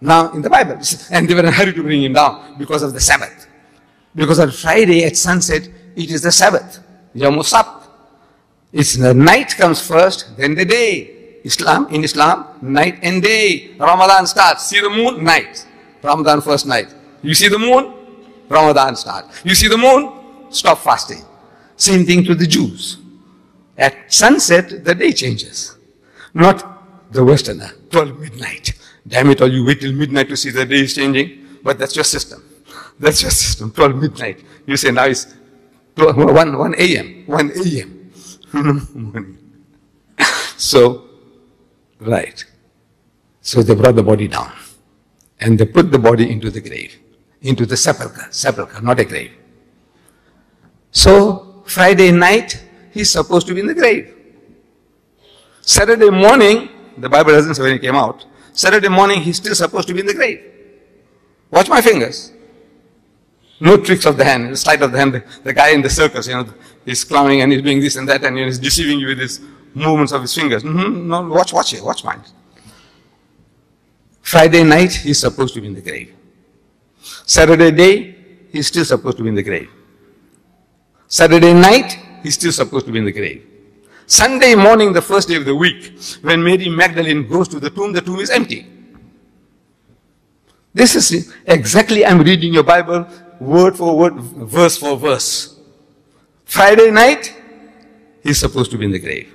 Now in the Bible, and they were in a hurry to bring him down because of the Sabbath. Because on Friday at sunset, it is the Sabbath. Yom Sab. It's the night comes first, then the day. Islam, in Islam, night and day. Ramadan starts. See the moon? Night. Ramadan first night. You see the moon? Ramadan starts. You see the moon? Stop fasting. Same thing to the Jews. At sunset, the day changes. Not the Westerner, twelve midnight. Damn it all, you wait till midnight to see the day is changing. But that's your system. That's your system, twelve midnight. You say now it's one a m morning. So, right. So they brought the body down. And they put the body into the grave. Into the sepulchre. Sepulchre, not a grave. So, Friday night, he's supposed to be in the grave. Saturday morning, the Bible doesn't say when he came out. Saturday morning, he's still supposed to be in the grave. Watch my fingers. No tricks of the hand, the sleight of the hand. The, the guy in the circus, you know, he's clowning and he's doing this and that and he's deceiving you with his movements of his fingers. Mm-hmm, no, watch, watch it, watch mine. Friday night, he's supposed to be in the grave. Saturday day, he's still supposed to be in the grave. Saturday night, he's still supposed to be in the grave. Sunday morning, the first day of the week, when Mary Magdalene goes to the tomb, the tomb is empty. This is exactly, I'm reading your Bible word for word, verse for verse. Friday night, he's supposed to be in the grave.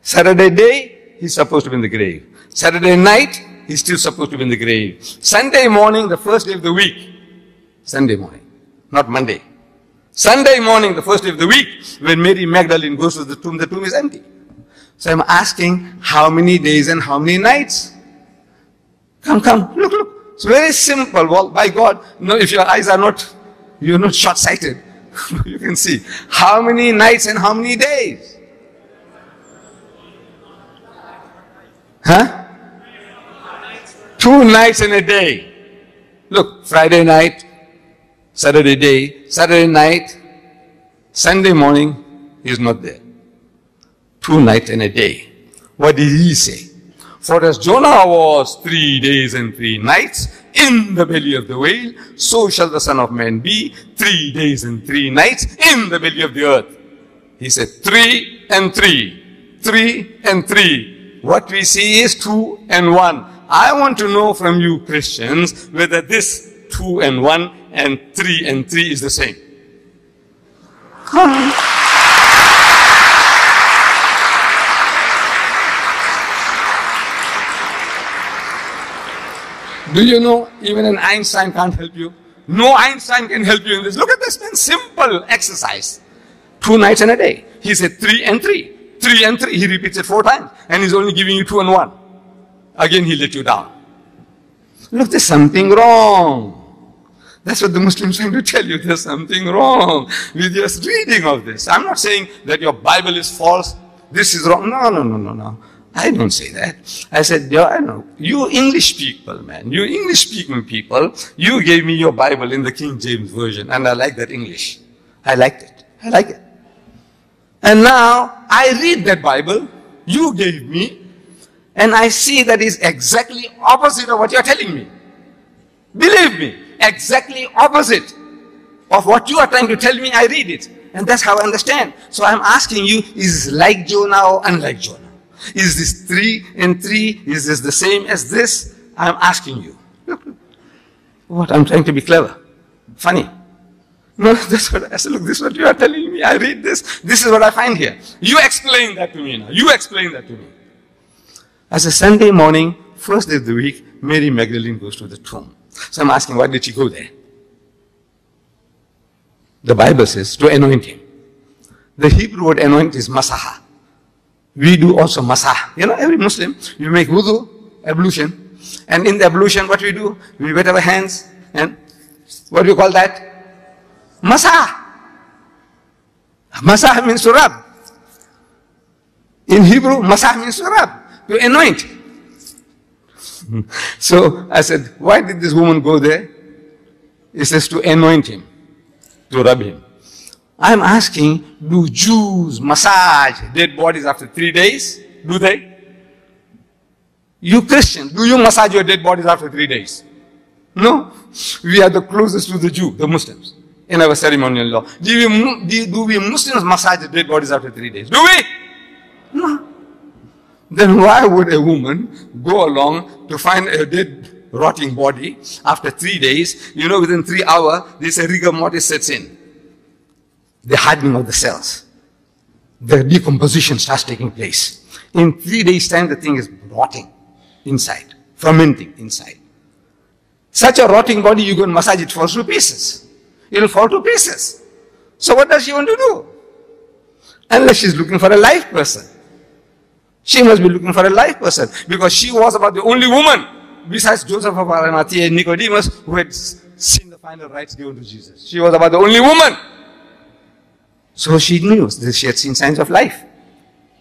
Saturday day, he's supposed to be in the grave. Saturday night, he's still supposed to be in the grave. Sunday morning, the first day of the week. Sunday morning, not Monday. Sunday morning, the first day of the week, when Mary Magdalene goes to the tomb, the tomb is empty. So I'm asking, how many days and how many nights? Come, come, look, look. It's very simple. Well, by God, no, if your eyes are not, you're not short-sighted. You can see. How many nights and how many days? Huh? Two nights and a day. Look, Friday night, Saturday day, Saturday night, Sunday morning, he is not there. Two nights and a day. What did he say? For as Jonah was three days and three nights in the belly of the whale, so shall the Son of Man be three days and three nights in the belly of the earth. He said three and three, three and three. What we see is two and one. I want to know from you Christians whether this two and one and three and three is the same. Do you know, even an Einstein can't help you? No Einstein can help you in this. Look at this simple exercise. Two nights and a day. He said three and three. Three and three. He repeats it four times. And he's only giving you two and one. Again, he let you down. Look, there's something wrong. That's what the Muslims are trying to tell you. There's something wrong with your reading of this. I'm not saying that your Bible is false. This is wrong. No, no, no, no, no. I don't say that. I said, yeah, I know. You English people, man, you English-speaking people, you gave me your Bible in the King James Version, and I like that English. I liked it. I like it. And now, I read that Bible you gave me, and I see that is exactly opposite of what you're telling me. Believe me, exactly opposite of what you are trying to tell me, I read it. And that's how I understand. So I'm asking you, is like Jonah or unlike Jonah? Is this three and three? Is this the same as this? I'm asking you. What? I'm trying to be clever. Funny. No, that's what I said. Look, this is what you are telling me. I read this. This is what I find here. You explain that to me now. You explain that to me. As a Sunday morning, first day of the week, Mary Magdalene goes to the tomb. So I'm asking, why did she go there? The Bible says to anoint him. The Hebrew word anoint is masaha. We do also masah. You know, every Muslim, you make wudu, ablution. And in the ablution, what we do? We wet our hands and what do you call that? Masah. Masah means to rub. In Hebrew, masah means to rub, to anoint. So I said, why did this woman go there? It says to anoint him, to rub him. I'm asking, do Jews massage dead bodies after three days? Do they? You Christians, do you massage your dead bodies after three days? No. We are the closest to the Jew, the Muslims, in our ceremonial law. Do we, do we Muslims massage dead bodies after three days? Do we? No. Then why would a woman go along to find a dead, rotting body after three days? You know, within three hours, this rigor mortis sets in. The hardening of the cells. The decomposition starts taking place. In three days' time, the thing is rotting inside, fermenting inside. Such a rotting body, you go and massage, it falls to pieces. It will fall to pieces. So what does she want to do? Unless she's looking for a live person. She must be looking for a live person, because she was about the only woman, besides Joseph of Arimathea and Nicodemus, who had seen the final rites given to Jesus. She was about the only woman. So she knew that she had seen signs of life.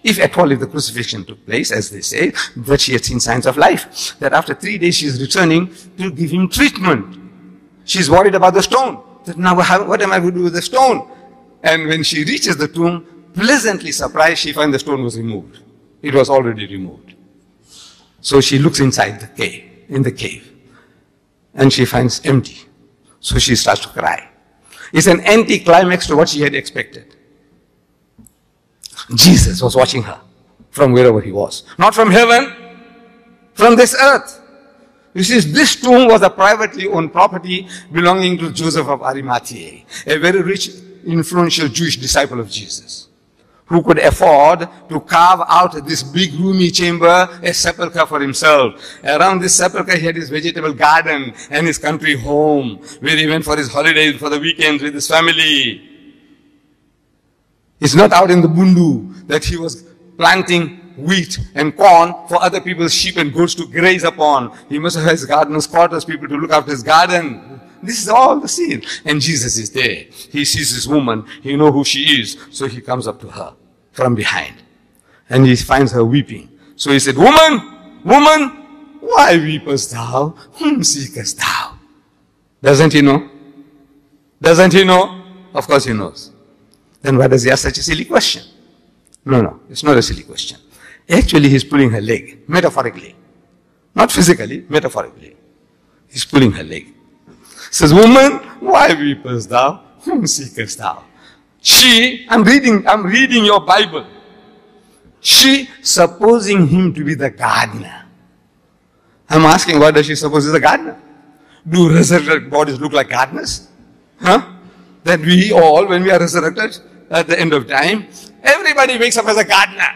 If at all, if the crucifixion took place, as they say, that she had seen signs of life. That after three days, she is returning to give him treatment. She's worried about the stone. That now, what am I going to do with the stone? And when she reaches the tomb, pleasantly surprised, she finds the stone was removed. It was already removed. So she looks inside the cave, in the cave. And she finds empty. So she starts to cry. It's an anti-climax to what she had expected. Jesus was watching her from wherever he was. Not from heaven, from this earth. You see, this tomb was a privately owned property belonging to Joseph of Arimathea, a very rich, influential Jewish disciple of Jesus, who could afford to carve out this big roomy chamber, a sepulchre for himself. Around this sepulchre, he had his vegetable garden and his country home, where he went for his holidays, for the weekends with his family. It's not out in the bundu that he was planting wheat and corn for other people's sheep and goats to graze upon. He must have his gardener's quarters, people to look after his garden. This is all the scene. And Jesus is there. He sees this woman. He knows who she is. So he comes up to her from behind. And he finds her weeping. So he said, "Woman, woman, why weepest thou? Whom seekest thou?" Doesn't he know? Doesn't he know? Of course he knows. Then why does he ask such a silly question? No, no, it's not a silly question. Actually, he's pulling her leg, metaphorically. Not physically, metaphorically. He's pulling her leg. Says, "Woman, why weepest thou? Whom seekest thou?" She, I'm reading, I'm reading your Bible. She, supposing him to be the gardener. I'm asking, why does she suppose he's a gardener? Do resurrected bodies look like gardeners? Huh? That we all, when we are resurrected at the end of time, everybody wakes up as a gardener.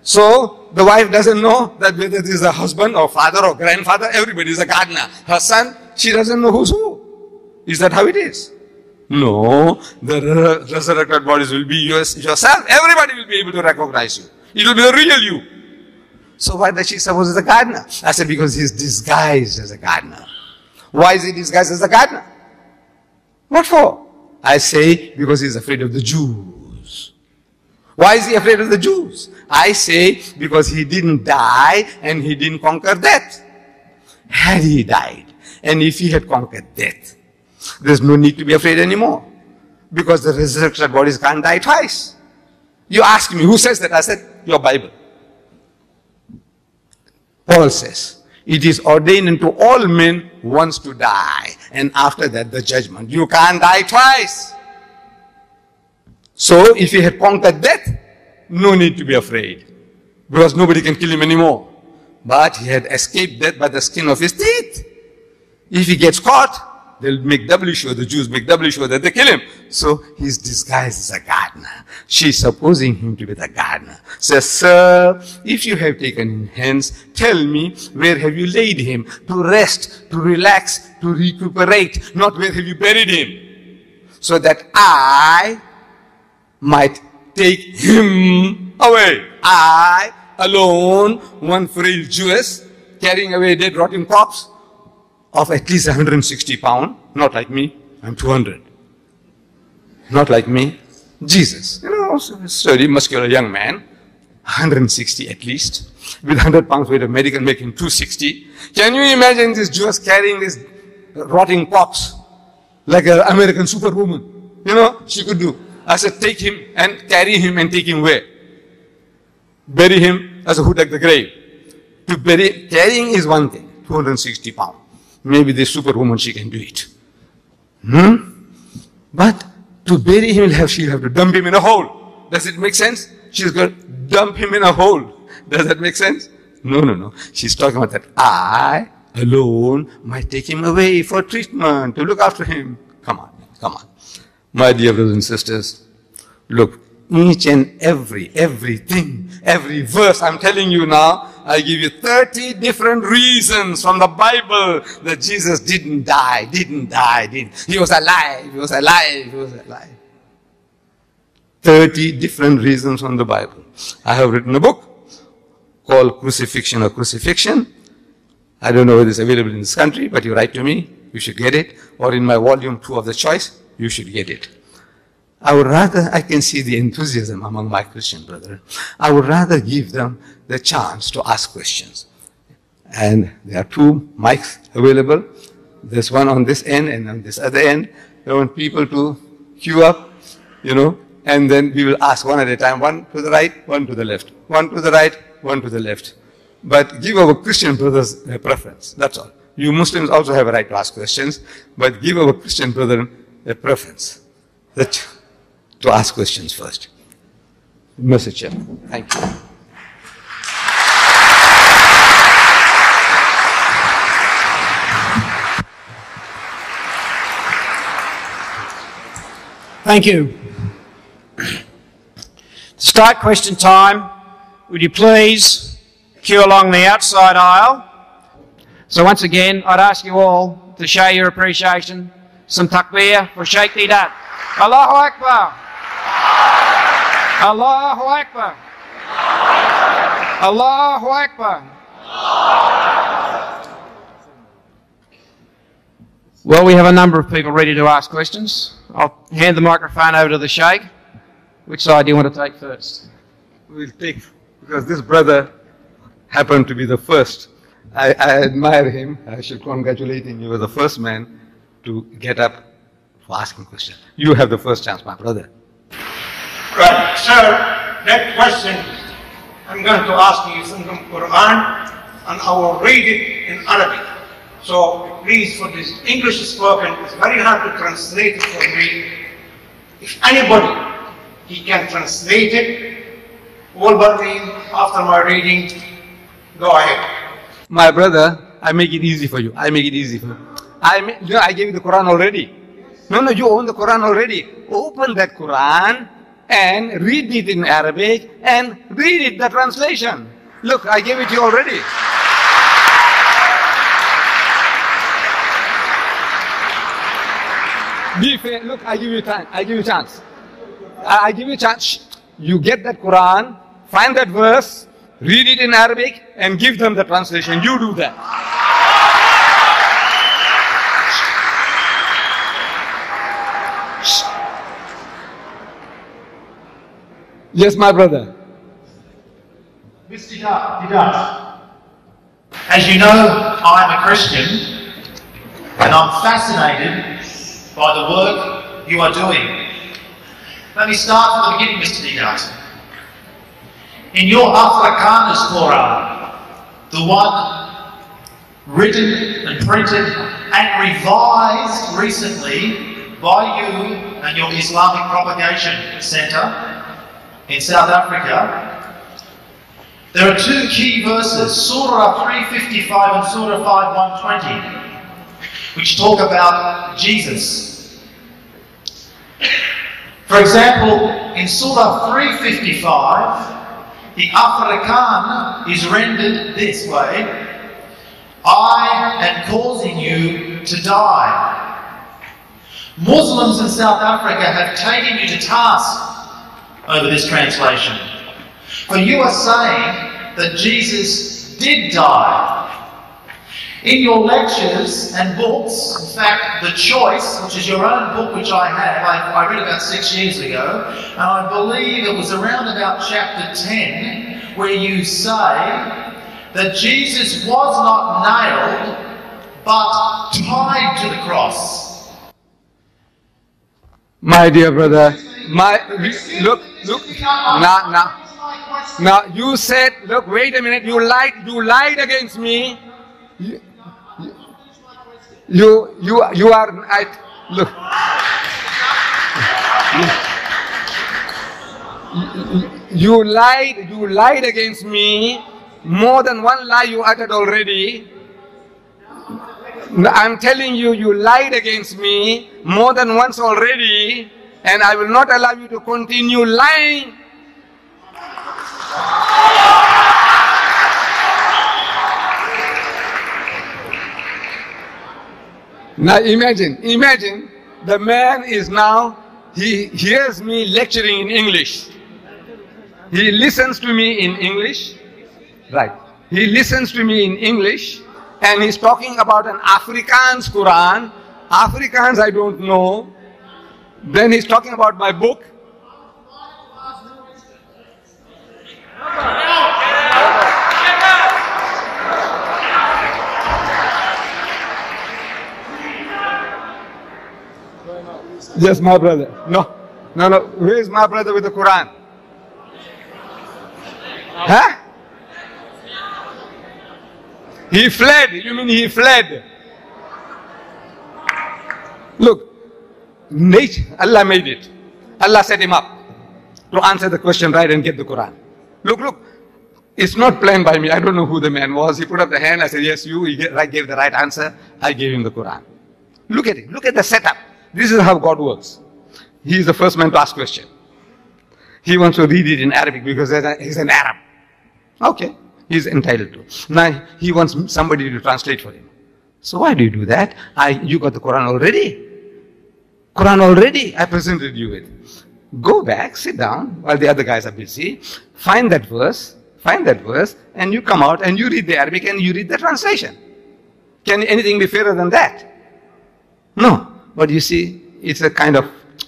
So, the wife doesn't know that whether this is a husband or father or grandfather, everybody is a gardener. Her son, she doesn't know who's who. Is that how it is? No, the resurrected bodies will be yours, yourself. Everybody will be able to recognize you. It will be the real you. So, why does she suppose he's a gardener? I said, because he's disguised as a gardener. Why is he disguised as a gardener? What for? I say, because he's afraid of the Jews. Why is he afraid of the Jews? I say, because he didn't die and he didn't conquer death. Had he died, and if he had conquered death, there's no need to be afraid anymore. Because the resurrected bodies can't die twice. You ask me, who says that? I said, your Bible. Paul says, "It is ordained unto all men once to die, and after that the judgment." You can't die twice. So, if he had conquered death, no need to be afraid, because nobody can kill him anymore. But he had escaped death by the skin of his teeth. If he gets caught, they'll make doubly sure, the Jews make doubly sure that they kill him. So, he's disguised as a gardener. She's supposing him to be the gardener. Says, "Sir, if you have taken him hence, tell me, where have you laid him? To rest, to relax, to recuperate, not where have you buried him? So that I might take him away." I, alone, one frail Jewess, carrying away dead rotting corpse of at least one hundred sixty pounds, not like me, I'm two hundred. Not like me, Jesus, you know, sturdy, muscular young man, one hundred sixty at least, with one hundred pounds weight of medical, making two hundred sixty. Can you imagine this Jewess carrying this rotting corpse like an American superwoman? You know, she could do. I said, take him and carry him and take him where? Bury him as a hood at the grave. To bury, carrying is one thing, two hundred sixty pounds. Maybe this superwoman, she can do it. Hmm? But to bury him, she'll have to dump him in a hole. Does it make sense? She's going to dump him in a hole. Does that make sense? No, no, no. She's talking about that I alone might take him away for treatment, to look after him. Come on, come on. My dear brothers and sisters, look, each and every, everything, every verse, I'm telling you now, I give you thirty different reasons from the Bible that Jesus didn't die, didn't die, didn't. He was alive, he was alive, he was alive. thirty different reasons from the Bible. I have written a book called Crucifixion or Crucifixion. I don't know whether it's available in this country, but you write to me, you should get it. Or in my volume two of The Choice, you should get it. I would rather, I can see the enthusiasm among my Christian brethren. I would rather give them the chance to ask questions. And there are two mics available. There's one on this end and on this other end. I want people to queue up, you know, and then we will ask one at a time, one to the right, one to the left, one to the right, one to the left. But give our Christian brothers a preference, that's all. You Muslims also have a right to ask questions, but give our Christian brethren a preference. That to ask questions first. Mister Chairman, thank you. Thank you. Start question time. Would you please queue along the outside aisle? So once again, I'd ask you all to show your appreciation. Some takbir for Sheikh Didat. Allahu Akbar. Allahu Akbar. Allahu Akbar. Well, we have a number of people ready to ask questions. I'll hand the microphone over to the Sheikh. Which side do you want to take first? We'll take, because this brother happened to be the first. I, I admire him. I should congratulate him. You were the first man to get up for asking questions. You have the first chance, my brother. Right, so that question I'm going to ask you is from the Quran, and I will read it in Arabic. So please, for this English spoken, it's very hard to translate it for me. If anybody he can translate it, all but me after my reading, go ahead. My brother, I make it easy for you. I make it easy for you. I, make, you know, I gave you the Quran already. No, no, you own the Quran already. Open that Quran and read it in Arabic and read it, the translation. Look, I gave it to you already. Be fair. Look, I give you time. I give you chance. I, I give you chance. You get that Quran, find that verse, read it in Arabic and give them the translation. You do that. Yes, my brother. Mister Didat, as you know, I'm a Christian and I'm fascinated by the work you are doing. Let me start from the beginning, Mister Didat. In your Afrikaans Quran, the one written and printed and revised recently by you and your Islamic Propagation Centre in South Africa, there are two key verses, Surah three fifty-five and Surah five one twenty, which talk about Jesus. For example, in Surah three fifty-five, the Afrikaan is rendered this way, I am causing you to die. Muslims in South Africa have taken you to task over this translation. For you are saying that Jesus did die. In your lectures and books, in fact, The Choice, which is your own book which I have, I, I read about six years ago, and I believe it was around about chapter ten, where you say that Jesus was not nailed, but tied to the cross. My dear brother, my, look, look, now, now, now, you said, look, wait a minute, you lied, you lied against me. You, you, you, you are, I, look. You, You lied, you lied against me. More than one lie you uttered already. I'm telling you, you lied against me more than once already, and I will not allow you to continue lying. Now imagine, imagine the man is now, he hears me lecturing in English. He listens to me in English, right? He listens to me in English, and he's talking about an Afrikaans Quran. Afrikaans I don't know. Then he's talking about my book. Yes, my brother. No, no, no. Where is my brother with the Quran? Huh? He fled. You mean he fled? Look, nature, Allah made it. Allah set him up to answer the question right and get the Quran. Look, look, it's not planned by me. I don't know who the man was. He put up the hand. I said, yes, you. He I gave the right answer. I gave him the Quran. Look at it. Look at the setup. This is how God works. He is the first man to ask question. He wants to read it in Arabic because he's an Arab. Okay, he's entitled to. Now, he wants somebody to translate for him. So why do you do that? I, you got the Quran already. Quran already, I presented you with. Go back, sit down while the other guys are busy. Find that verse, find that verse, and you come out and you read the Arabic and you read the translation. Can anything be fairer than that? No. But you see, it's a kind of,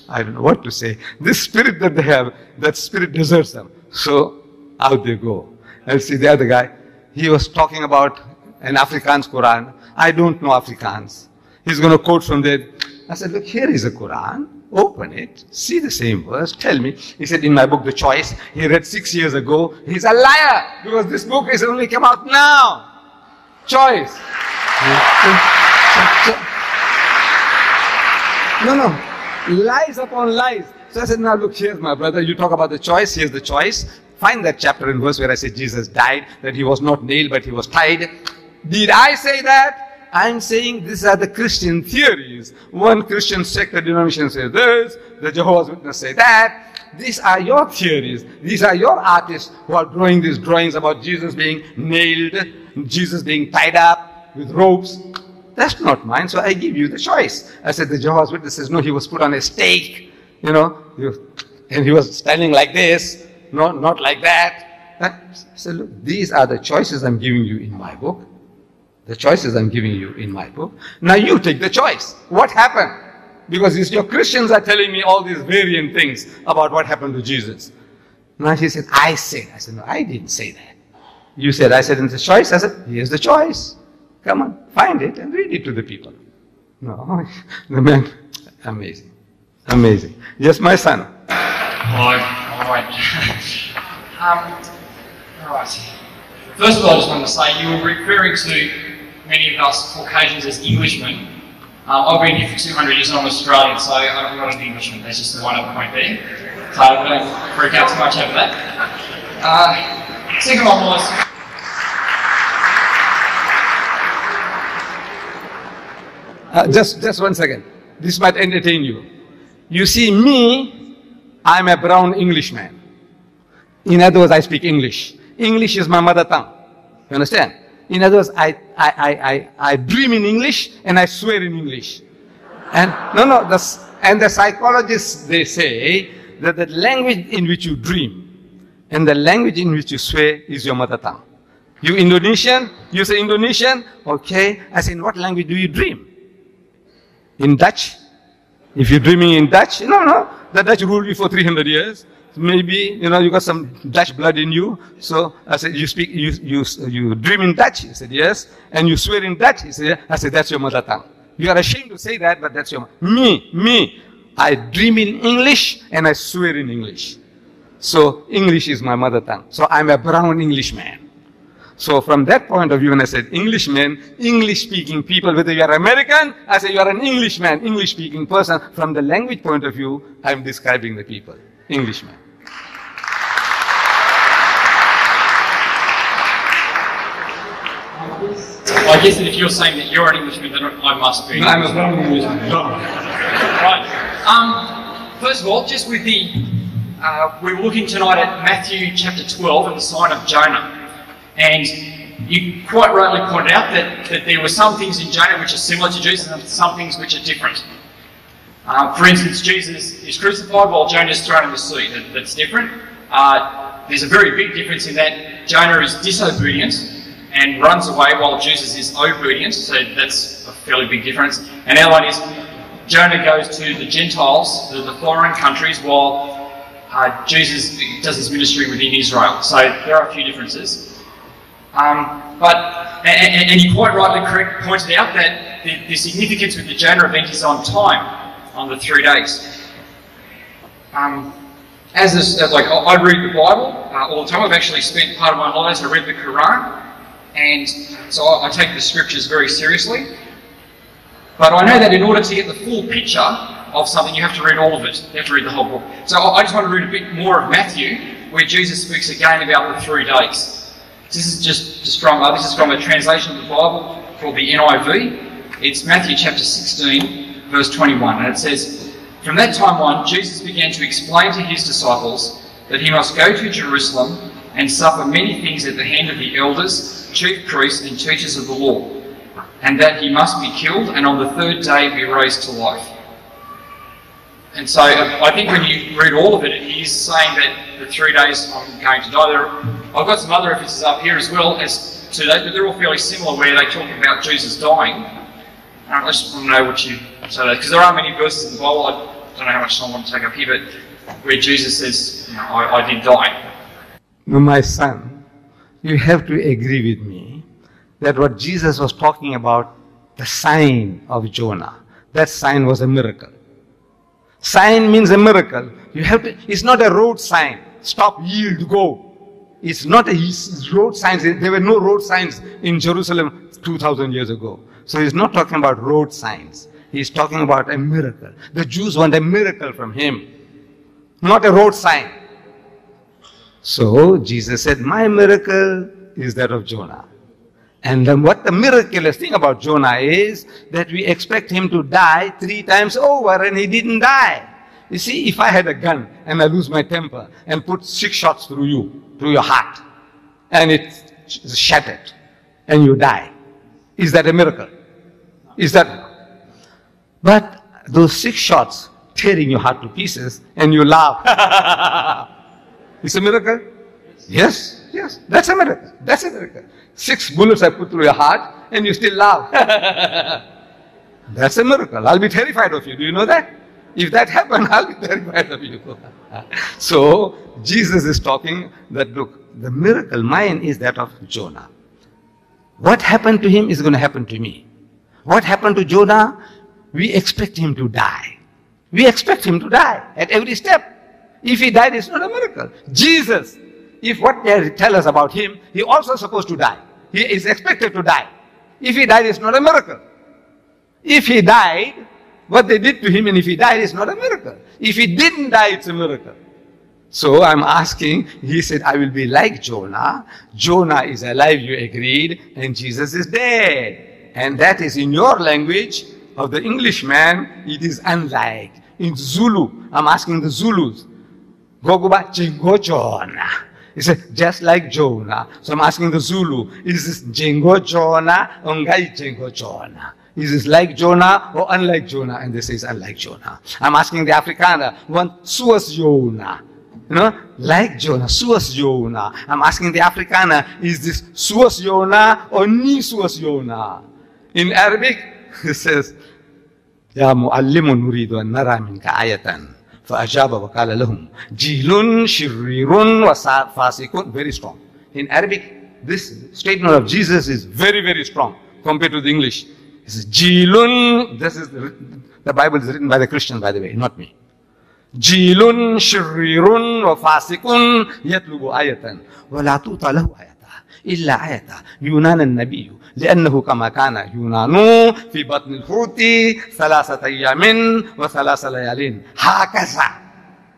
I don't know what to say, this spirit that they have, that spirit deserts them. So out they go. And see the other guy, he was talking about an Afrikaans Quran. I don't know Afrikaans. He's going to quote from there. I said, look, here is a Quran. Open it. See the same verse. Tell me. He said, in my book, The Choice, he read six years ago. He's a liar because this book has only come out now. Choice. No, no. Lies upon lies. So I said, now look, here's my brother. You talk about the choice. Here's the choice. Find that chapter and verse where I said Jesus died, that he was not nailed, but he was tied. Did I say that? I'm saying these are the Christian theories. One Christian sect or denomination says this, the Jehovah's Witness say that. These are your theories. These are your artists who are drawing these drawings about Jesus being nailed, Jesus being tied up with ropes. That's not mine, so I give you the choice. I said, the Jehovah's Witness says, no, he was put on a stake, you know, and he was standing like this, no, not like that. I said, look, these are the choices I'm giving you in my book. The choices I'm giving you in my book. Now you take the choice. What happened? Because it's your Christians are telling me all these variant things about what happened to Jesus. Now he said, I said. I said, no, I didn't say that. You said, I said, and the choice? I said, here's the choice. Come on, find it and read it to the people. No, the man, amazing, amazing. Yes, my son. Hi, all right. um, all right. First of all, I just wanted to say, you were referring to many of us Caucasians as Englishmen. Um, I've been here for two hundred years and I'm Australian, so I'm not an Englishman. That's just the one other point there. So I don't freak out too much over that. Uh, second one was... Uh, just, just one second. This might entertain you. You see me, I'm a brown Englishman. In other words, I speak English. English is my mother tongue. You understand? In other words, I, I, I, I, I dream in English and I swear in English. And no, no, the, and the psychologists, they say that the language in which you dream and the language in which you swear is your mother tongue. You Indonesian, you say Indonesian, okay. I say, in what language do you dream? In Dutch? If you're dreaming in Dutch, no, no, the Dutch ruled you for three hundred years. Maybe, you know, you got some Dutch blood in you. So I said, you speak, you, you, you dream in Dutch? He said, yes. And you swear in Dutch? He said, yeah. I said, that's your mother tongue. You are ashamed to say that, but that's your me, me. I dream in English and I swear in English. So English is my mother tongue. So I'm a brown Englishman. So from that point of view, when I said Englishman, English-speaking people, whether you are American, I say you are an Englishman, English-speaking person. From the language point of view, I'm describing the people. Englishman. Well, I guess that if you're saying that you're an Englishman, then I must be. No, I'm a brown Englishman. Right. Um, first of all, just with the, uh, we're looking tonight at Matthew chapter twelve and the sign of Jonah. And you quite rightly pointed out that, that there were some things in Jonah which are similar to Jesus and some things which are different. Uh, for instance, Jesus is crucified while Jonah is thrown in the sea. That, that's different. Uh, there's a very big difference in that Jonah is disobedient and runs away while Jesus is obedient. So that's a fairly big difference. And our one is Jonah goes to the Gentiles, the, the foreign countries, while uh, Jesus does his ministry within Israel. So there are a few differences. Um, but and, and you quite rightly correct, pointed out that the, the significance with the Jonah event is on time. On the three days. Um, as this, as like I, I read the Bible uh, all the time. I've actually spent part of my life, I read the Quran, and so I, I take the scriptures very seriously. But I know that in order to get the full picture of something, you have to read all of it. You have to read the whole book. So I, I just want to read a bit more of Matthew, where Jesus speaks again about the three days. This is just, just from uh, this is from a translation of the Bible called the N I V. It's Matthew chapter sixteen. Verse twenty-one, and it says, From that time on, Jesus began to explain to his disciples that he must go to Jerusalem and suffer many things at the hand of the elders, chief priests and teachers of the law, and that he must be killed and on the third day be raised to life. And so I think when you read all of it, he's saying that the three days I'm going to die. There, I've got some other references up here as well as to that, but they're all fairly similar where they talk about Jesus dying. I just want to know what you say that, because there are many verses in the Bible, I don't know how much time I want to take up here, but where Jesus says, you know, I, I did die. My son, you have to agree with me that what Jesus was talking about, the sign of Jonah, that sign was a miracle. Sign means a miracle. You have to, it's not a road sign. Stop, yield, go. It's not a road signs. There were no road signs in Jerusalem two thousand years ago. So he's not talking about road signs. He's talking about a miracle. The Jews want a miracle from him, not a road sign. So Jesus said, my miracle is that of Jonah. And then what the miraculous thing about Jonah is that we expect him to die three times over, and he didn't die. You see, if I had a gun and I lose my temper and put six shots through you, through your heart, and it's shattered and you die, is that a miracle? Is that? But those six shots tearing your heart to pieces and you laugh. It's a miracle? Yes. Yes, that's a miracle. That's a miracle. Six bullets I put through your heart and you still laugh. That's a miracle. I'll be terrified of you. Do you know that? If that happened, I'll be terrified of you. So, Jesus is talking that, look, the miracle mine is that of Jonah. What happened to him is going to happen to me. What happened to Jonah? We expect him to die. We expect him to die at every step. If he died, it's not a miracle. Jesus, if what they tell us about him, he also is supposed to die. He is expected to die. If he died, it's not a miracle. If he died, what they did to him, and if he died, it's not a miracle. If he didn't die, it's a miracle. So I'm asking, he said, I will be like Jonah. Jonah is alive, you agreed, and Jesus is dead. And that is, in your language of the Englishman, it is unlike. In Zulu, I'm asking the Zulus, Gogoba Chingo Jonah. He said, just like Jonah. So I'm asking the Zulu, is this Jengo Jonah or Ngai Jengo Jonah? Is this like Jonah or unlike Jonah? And they say it's unlike Jonah. I'm asking the Afrikaner, one suas Jonah. You know, like Jonah, suas Jonah. I'm asking the Afrikaner, is this suas Jonah or ni suas Jonah? In Arabic, it says, Ya mu'allimu nuridu an nara minka ayatan. Very strong. In Arabic, this statement of Jesus is very, very strong compared to the English. It says, Jilun, this is the, the Bible is written by the Christian, by the way, not me. Jilun shirirun wa fasikun yatlubu ayatan wa la tuta lahu ayata illa ayata yunan an-nabiyyu لأنه كما كان يونان في بطن الحوت ثلاثة أيام وثلاث ليال هكذا.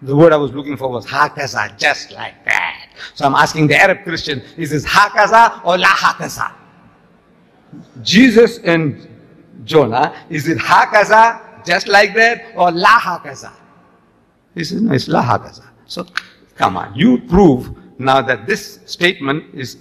The word I was looking for was هكذا, just like that. So I'm asking the Arab Christian, is this هكذا or لا هكذا? Jesus and Jonah, is it هكذا, just like that, or لا هكذا? He says, no, it's لا هكذا. So come on, you prove now that this statement is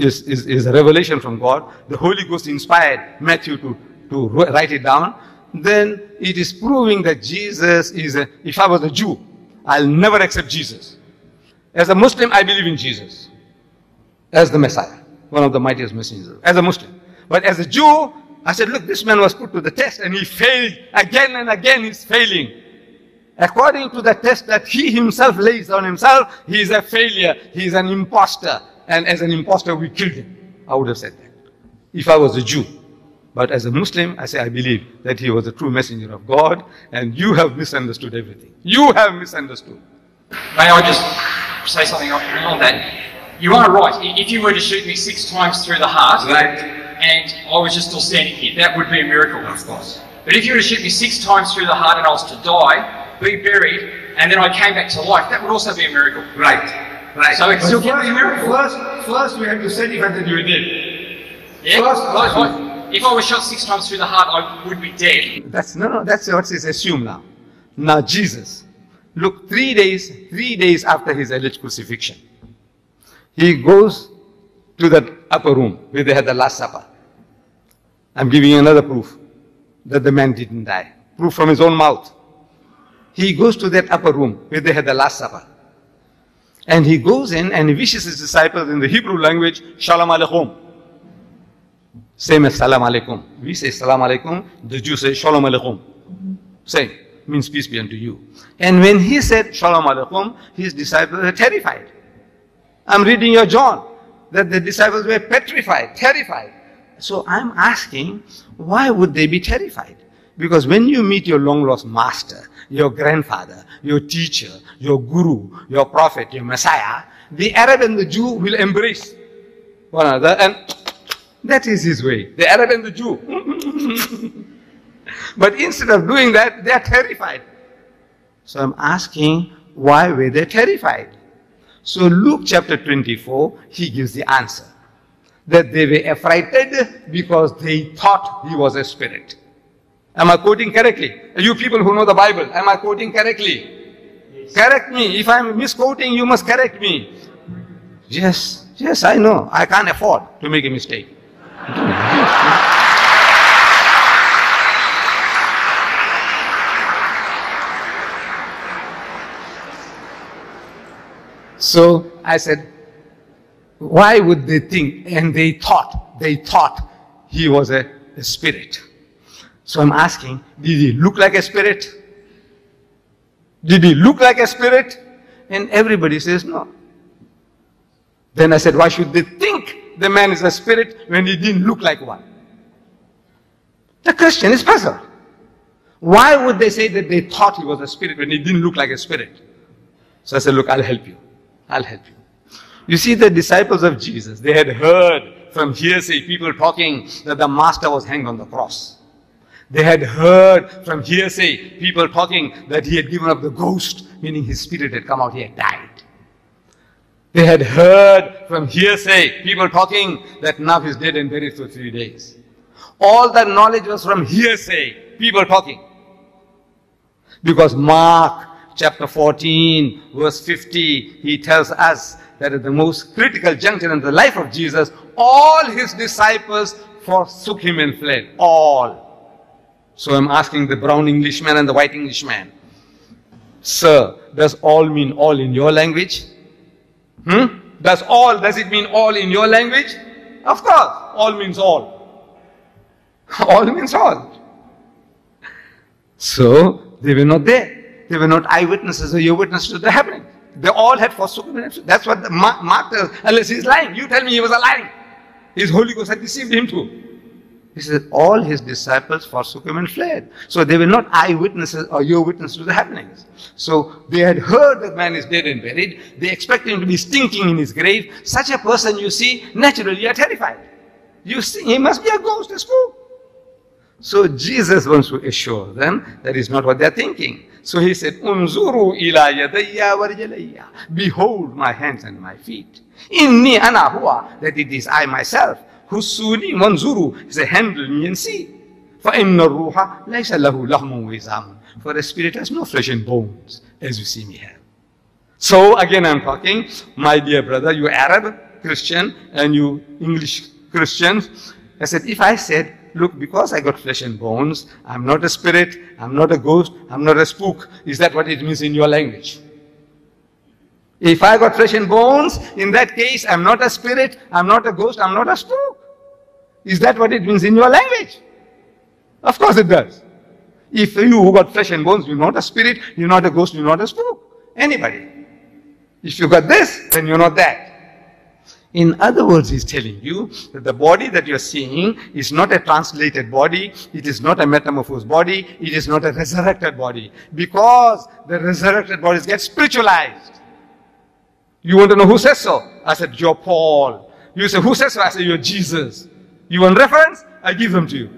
Is, is, is a revelation from God. The Holy Ghost inspired Matthew to, to write it down. Then it is proving that Jesus is a, if I was a Jew, I'll never accept Jesus. As a Muslim, I believe in Jesus as the Messiah, one of the mightiest messengers, as a Muslim. But as a Jew, I said, look, this man was put to the test and he failed again and again. He's failing. According to the test that he himself lays on himself, he is a failure. He is an imposter. And as an impostor, we killed him. I would have said that if I was a Jew. But as a Muslim, I say I believe that he was a true messenger of God, and you have misunderstood everything. You have misunderstood. May I just say something on that? You are right. If you were to shoot me six times through the heart, right, and I was just still standing here, that would be a miracle. Of course. But if you were to shoot me six times through the heart and I was to die, be buried, and then I came back to life, that would also be a miracle. Right. Right. So it's still first, first, first we have to certify that you did. Yeah. First, first I, if I was shot six times through the heart, I would be dead. That's no, no. That's what is assumed now. Now Jesus, look, three days, three days after his alleged crucifixion, he goes to that upper room where they had the Last Supper. I'm giving you another proof that the man didn't die. Proof from his own mouth. He goes to that upper room where they had the Last Supper. And he goes in and he wishes his disciples in the Hebrew language, Shalom Aleichem. Same as Salam Aleikum. We say Salam Aleikum, the Jews say Shalom Aleikum. Same, means peace be unto you. And when he said Shalom Aleikum, his disciples were terrified. I'm reading your John, that the disciples were petrified, terrified. So I'm asking, why would they be terrified? Because when you meet your long-lost master, your grandfather, your teacher, your guru, your prophet, your messiah, the Arab and the Jew will embrace one another, and that is his way. The Arab and the Jew. But instead of doing that, they are terrified. So I'm asking, why were they terrified? So Luke chapter twenty-four, he gives the answer. That they were affrighted because they thought he was a spirit. Am I quoting correctly? You people who know the Bible, am I quoting correctly? Yes. Correct me. If I'm misquoting, you must correct me. Yes, yes, I know. I can't afford to make a mistake. So I said, why would they think? And they thought, they thought he was a, a spirit. So I'm asking, did he look like a spirit? Did he look like a spirit? And everybody says no. Then I said, why should they think the man is a spirit when he didn't look like one? The Christian is puzzled. Why would they say that they thought he was a spirit when he didn't look like a spirit? So I said, look, I'll help you. I'll help you. You see, the disciples of Jesus, they had heard from hearsay, people talking, that the Master was hanged on the cross. They had heard from hearsay, people talking, that he had given up the ghost, meaning his spirit had come out, he had died. They had heard from hearsay, people talking, that now he's dead and buried for three days. All that knowledge was from hearsay, people talking. Because Mark chapter fourteen, verse fifty, he tells us that at the most critical juncture in the life of Jesus, all his disciples forsook him and fled. All. So I'm asking the brown Englishman and the white Englishman, sir, does all mean all in your language? Hmm? Does all, does it mean all in your language? Of course, all means all. All means all. So they were not there. They were not eyewitnesses or your witnesses to the happening. They all had forsaken him. That's what the Mark, Mark tells, unless he's lying. You tell me he was lying. His Holy Ghost had deceived him too. He says, all his disciples forsook him and fled. So they were not eyewitnesses or your witnesses to the happenings. So they had heard that man is dead and buried. They expect him to be stinking in his grave. Such a person, you see, naturally are terrified. You see, he must be a ghost, a spook. So Jesus wants to assure them that is not what they are thinking. So he said, Unzuru ila yadayya wa rijalayya. Behold my hands and my feet. Inni ana huwa, that it is I myself. Husuni wanzuru, he said, handle me and see. For inna ruha laysa lahu lahmun wa izamun. For a spirit has no flesh and bones, as you see me have. So again I'm talking, my dear brother, you Arab Christian and you English Christians. I said, if I said, look, because I got flesh and bones, I'm not a spirit, I'm not a ghost, I'm not a spook. Is that what it means in your language? If I got flesh and bones, in that case, I'm not a spirit, I'm not a ghost, I'm not a spook. Is that what it means in your language? Of course it does. If you who got flesh and bones, you're not a spirit, you're not a ghost, you're not a spook. Anybody. If you got this, then you're not that. In other words, he's telling you that the body that you're seeing is not a translated body, it is not a metamorphosed body, it is not a resurrected body. Because the resurrected bodies get spiritualized. You want to know who says so? I said, you're Paul. You say, who says so? I said, you're Jesus. You want reference? I give them to you.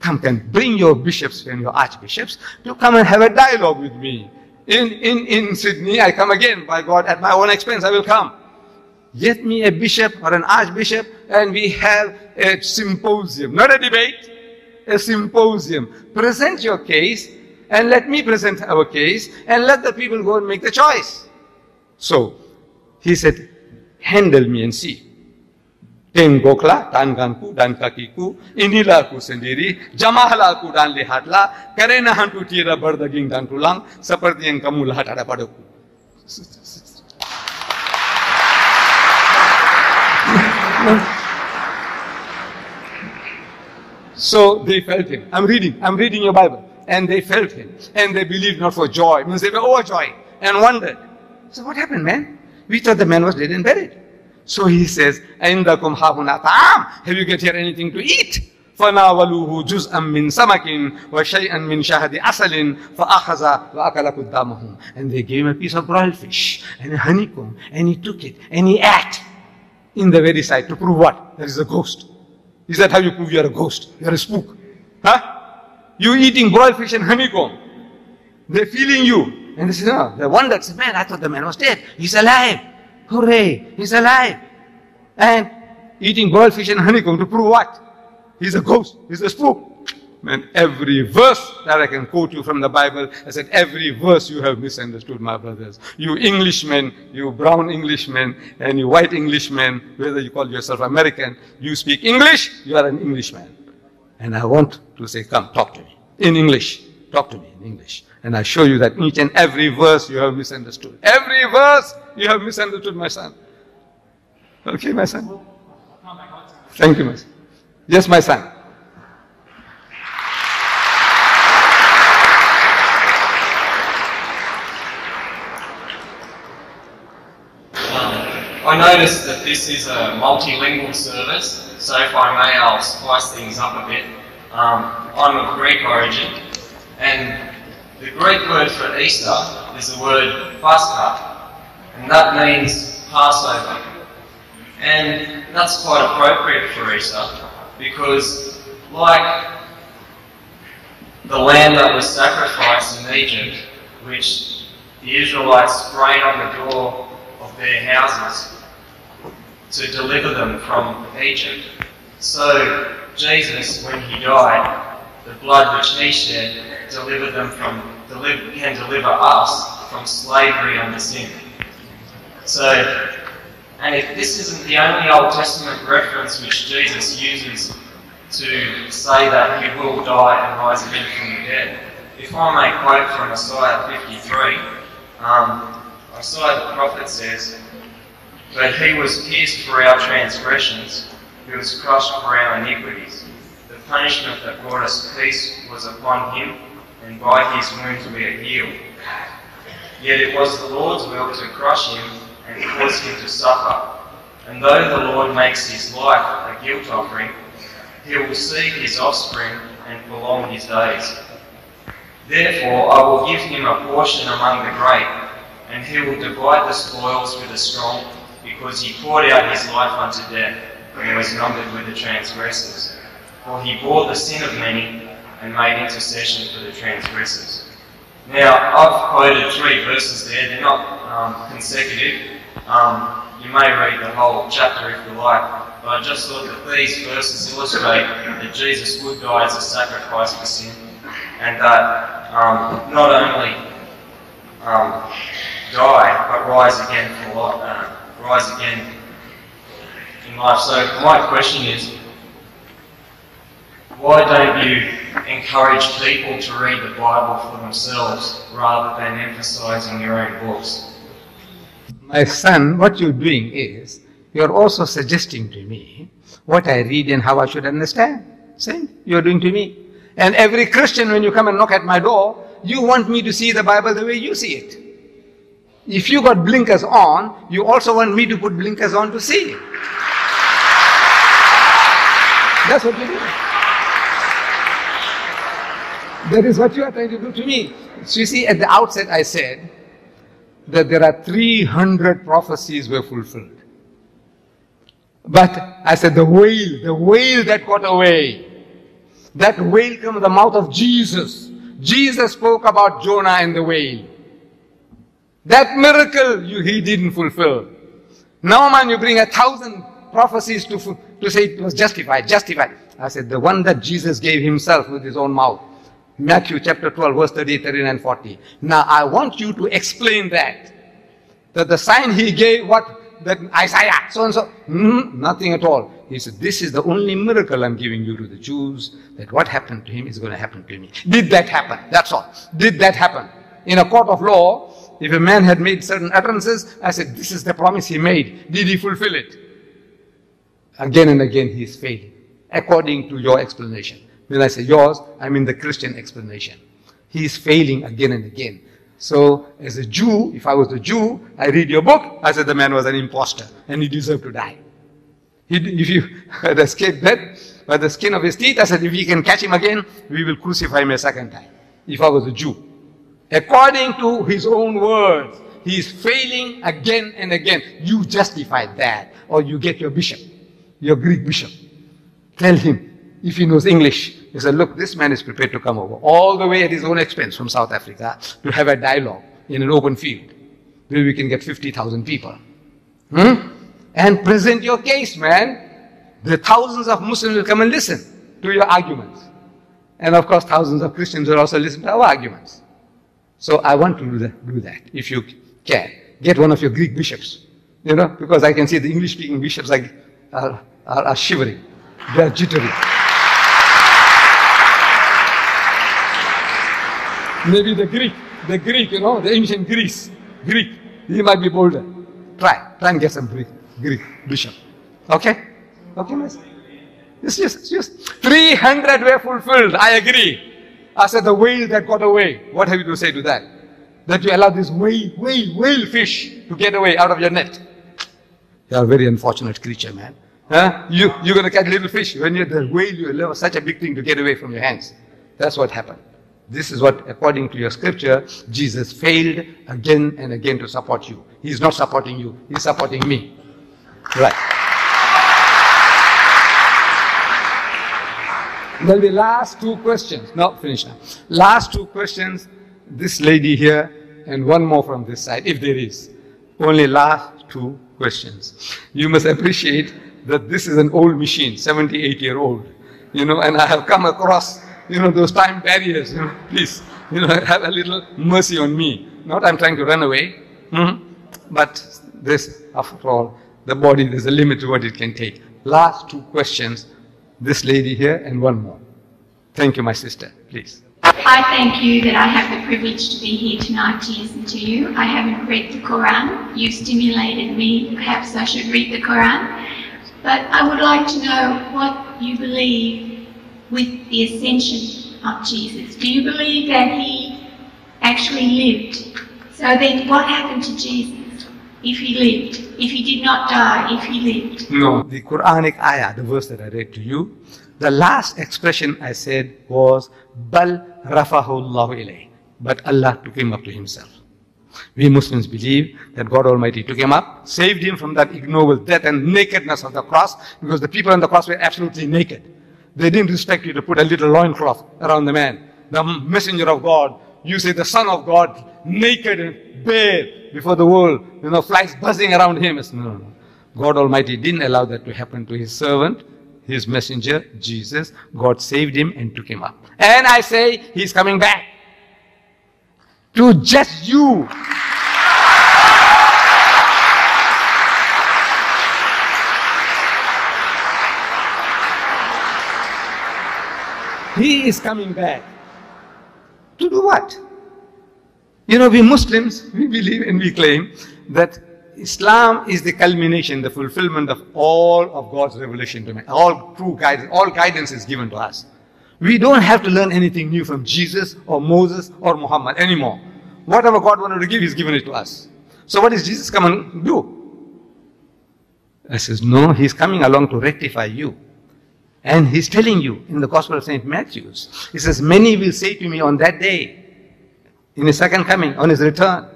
Come, can bring your bishops and your archbishops to come and have a dialogue with me. In, in, in Sydney, I come again, by God, at my own expense, I will come. Get me a bishop or an archbishop and we have a symposium, not a debate, a symposium. Present your case and let me present our case and let the people go and make the choice. So he said, handle me and see. Ten gokla, tan ganku, dan kakiku, inilah ku sendiri, jamahlah ku dan lihatlah, karena hantu tira berdaging dan tulang, seperti yang kamu lihat ada padaku. So they felt him. I'm reading, I'm reading your Bible. And they felt him. And they believed not for joy. It means they were overjoyed and wondered. So what happened, man? We thought the man was dead and buried. So he says, have you get here anything to eat? And they gave him a piece of broiled fish and a honeycomb, and he took it and he ate in the very sight to prove what? There is a ghost. Is that how you prove you are a ghost? You are a spook. Huh? You eating broiled fish and honeycomb. They're feeling you. And they say, no, they wondered. Say, man, I thought the man was dead. He's alive. Hooray, he's alive. And eating broiled fish and honeycomb to prove what? He's a ghost, he's a spook. Man, every verse that I can quote you from the Bible, I said, every verse you have misunderstood, my brothers. You Englishmen, you brown Englishmen, and you white Englishmen, whether you call yourself American, you speak English, you are an Englishman. And I want to say, come, talk to me in English. Talk to me in English. And I show you that each and every verse you have misunderstood. Every verse you have misunderstood, my son. Okay, my son? Thank you, my son. Yes, my son. Um, I noticed that this is a multilingual service, so if I may, I'll spice things up a bit. Um, I'm of Greek origin, and the Greek word for Easter is the word Pascha, and that means Passover. And that's quite appropriate for Easter, because like the lamb that was sacrificed in Egypt, which the Israelites sprayed on the door of their houses to deliver them from Egypt, so Jesus, when he died, the blood which he shed delivered them from, deliver, can deliver us from slavery under sin. So, and if this isn't the only Old Testament reference which Jesus uses to say that he will die and rise again from the dead, if I may quote from Isaiah fifty-three, um, Isaiah the prophet says, "But he was pierced for our transgressions, he was crushed for our iniquities. The punishment that brought us peace was upon him, and by his wounds we are healed. Yet it was the Lord's will to crush him and cause him to suffer. And though the Lord makes his life a guilt offering, he will see his offspring and prolong his days. Therefore I will give him a portion among the great, and he will divide the spoils with the strong, because he poured out his life unto death, and was numbered with the transgressors. For he bore the sin of many, and made intercession for the transgressors." Now, I've quoted three verses there. They're not um, consecutive. Um, you may read the whole chapter if you like, but I just thought that these verses illustrate that Jesus would die as a sacrifice for sin, and that um, not only um, die, but rise again for life, uh, rise again in life. So my question is, why don't you encourage people to read the Bible for themselves rather than emphasizing your own books? My son, what you're doing is, you're also suggesting to me what I read and how I should understand. Same, you're doing to me. And every Christian, when you come and knock at my door, you want me to see the Bible the way you see it. If you got blinkers on, you also want me to put blinkers on to see. That's what you do. That is what you are trying to do to me. So you see, at the outset I said that there are three hundred prophecies were fulfilled. But I said the whale, the whale that got away, that whale came from the mouth of Jesus. Jesus spoke about Jonah and the whale. That miracle you, he didn't fulfill. Now, man, you bring a thousand prophecies to, to say it was justified, justified. I said, the one that Jesus gave himself with his own mouth. Matthew chapter twelve, verse thirty, thirty-nine, forty. Now, I want you to explain that. That the sign he gave, what? That Isaiah, so and so. Mm, nothing at all. He said, this is the only miracle I'm giving you to the Jews, that what happened to him is going to happen to me. Did that happen? That's all. Did that happen? In a court of law, if a man had made certain utterances, I said, this is the promise he made. Did he fulfill it? Again and again, he is failing, according to your explanation. When I say yours, I mean the Christian explanation. He is failing again and again. So, as a Jew, if I was a Jew, I read your book, I said the man was an imposter and he deserved to die. He, if you had escaped death by the skin of his teeth, I said, if we can catch him again, we will crucify him a second time. If I was a Jew. According to his own words, he is failing again and again. You justify that, or you get your bishop, your Greek bishop. Tell him, if he knows English, he said, look, this man is prepared to come over all the way at his own expense from South Africa to have a dialogue in an open field where we can get fifty thousand people. Hmm? And present your case, man. The thousands of Muslims will come and listen to your arguments. And of course, thousands of Christians will also listen to our arguments. So I want to do that, do that, if you can. Get one of your Greek bishops, you know, because I can see the English-speaking bishops are, are, are shivering. They are jittery. Maybe the Greek, the Greek, you know, the ancient Greece, Greek, he might be bolder. Try, try and get some Greek, Greek bishop. Okay? Okay, nice. Yes, yes, yes. three hundred were fulfilled, I agree. I said, the whale that got away. What have you to say to that? That you allow this whale, whale, whale fish to get away out of your net. You are a very unfortunate creature, man. Huh? You, you're going to catch little fish. When you're the whale, you allow such a big thing to get away from your hands. That's what happened. This is what, according to your scripture, Jesus failed again and again to support you. He's not supporting you. He's supporting me. Right. There'll be last two questions. No, finish now. Last two questions. This lady here and one more from this side, if there is. Only last two questions. You must appreciate that this is an old machine, seventy-eight year old. You know, and I have come across, you know, those time barriers. You know, please, you know, have a little mercy on me. Not I'm trying to run away, mm-hmm. But this, after all, the body, there's a limit to what it can take. Last two questions. This lady here and one more. Thank you, my sister. Please. I thank you that I have the privilege to be here tonight to listen to you. I haven't read the Quran. You stimulated me. Perhaps I should read the Quran. But I would like to know what you believe with the ascension of Jesus. Do you believe that he actually lived? So then what happened to Jesus if he lived? If he did not die, if he lived. No, the Quranic ayah, the verse that I read to you, the last expression I said was, Bal rafahu Allahu ilayh. But Allah took him up to himself. We Muslims believe that God Almighty took him up, saved him from that ignoble death and nakedness of the cross, because the people on the cross were absolutely naked. They didn't respect you to put a little loincloth around the man. The messenger of God, you say the son of God, naked and bare before the world, you know, flies buzzing around him. It's, no, no, God Almighty didn't allow that to happen to his servant, his messenger, Jesus. God saved him and took him up. And I say, he's coming back to just you. He is coming back. To do what? You know, we Muslims, we believe and we claim that Islam is the culmination, the fulfillment of all of God's revelation to man. All true guidance, all guidance is given to us. We don't have to learn anything new from Jesus or Moses or Muhammad anymore. Whatever God wanted to give, he's given it to us. So what is Jesus come and do? I says, no, he's coming along to rectify you. And he's telling you in the Gospel of Saint Matthew, he says, many will say to me on that day, in his second coming, on his return,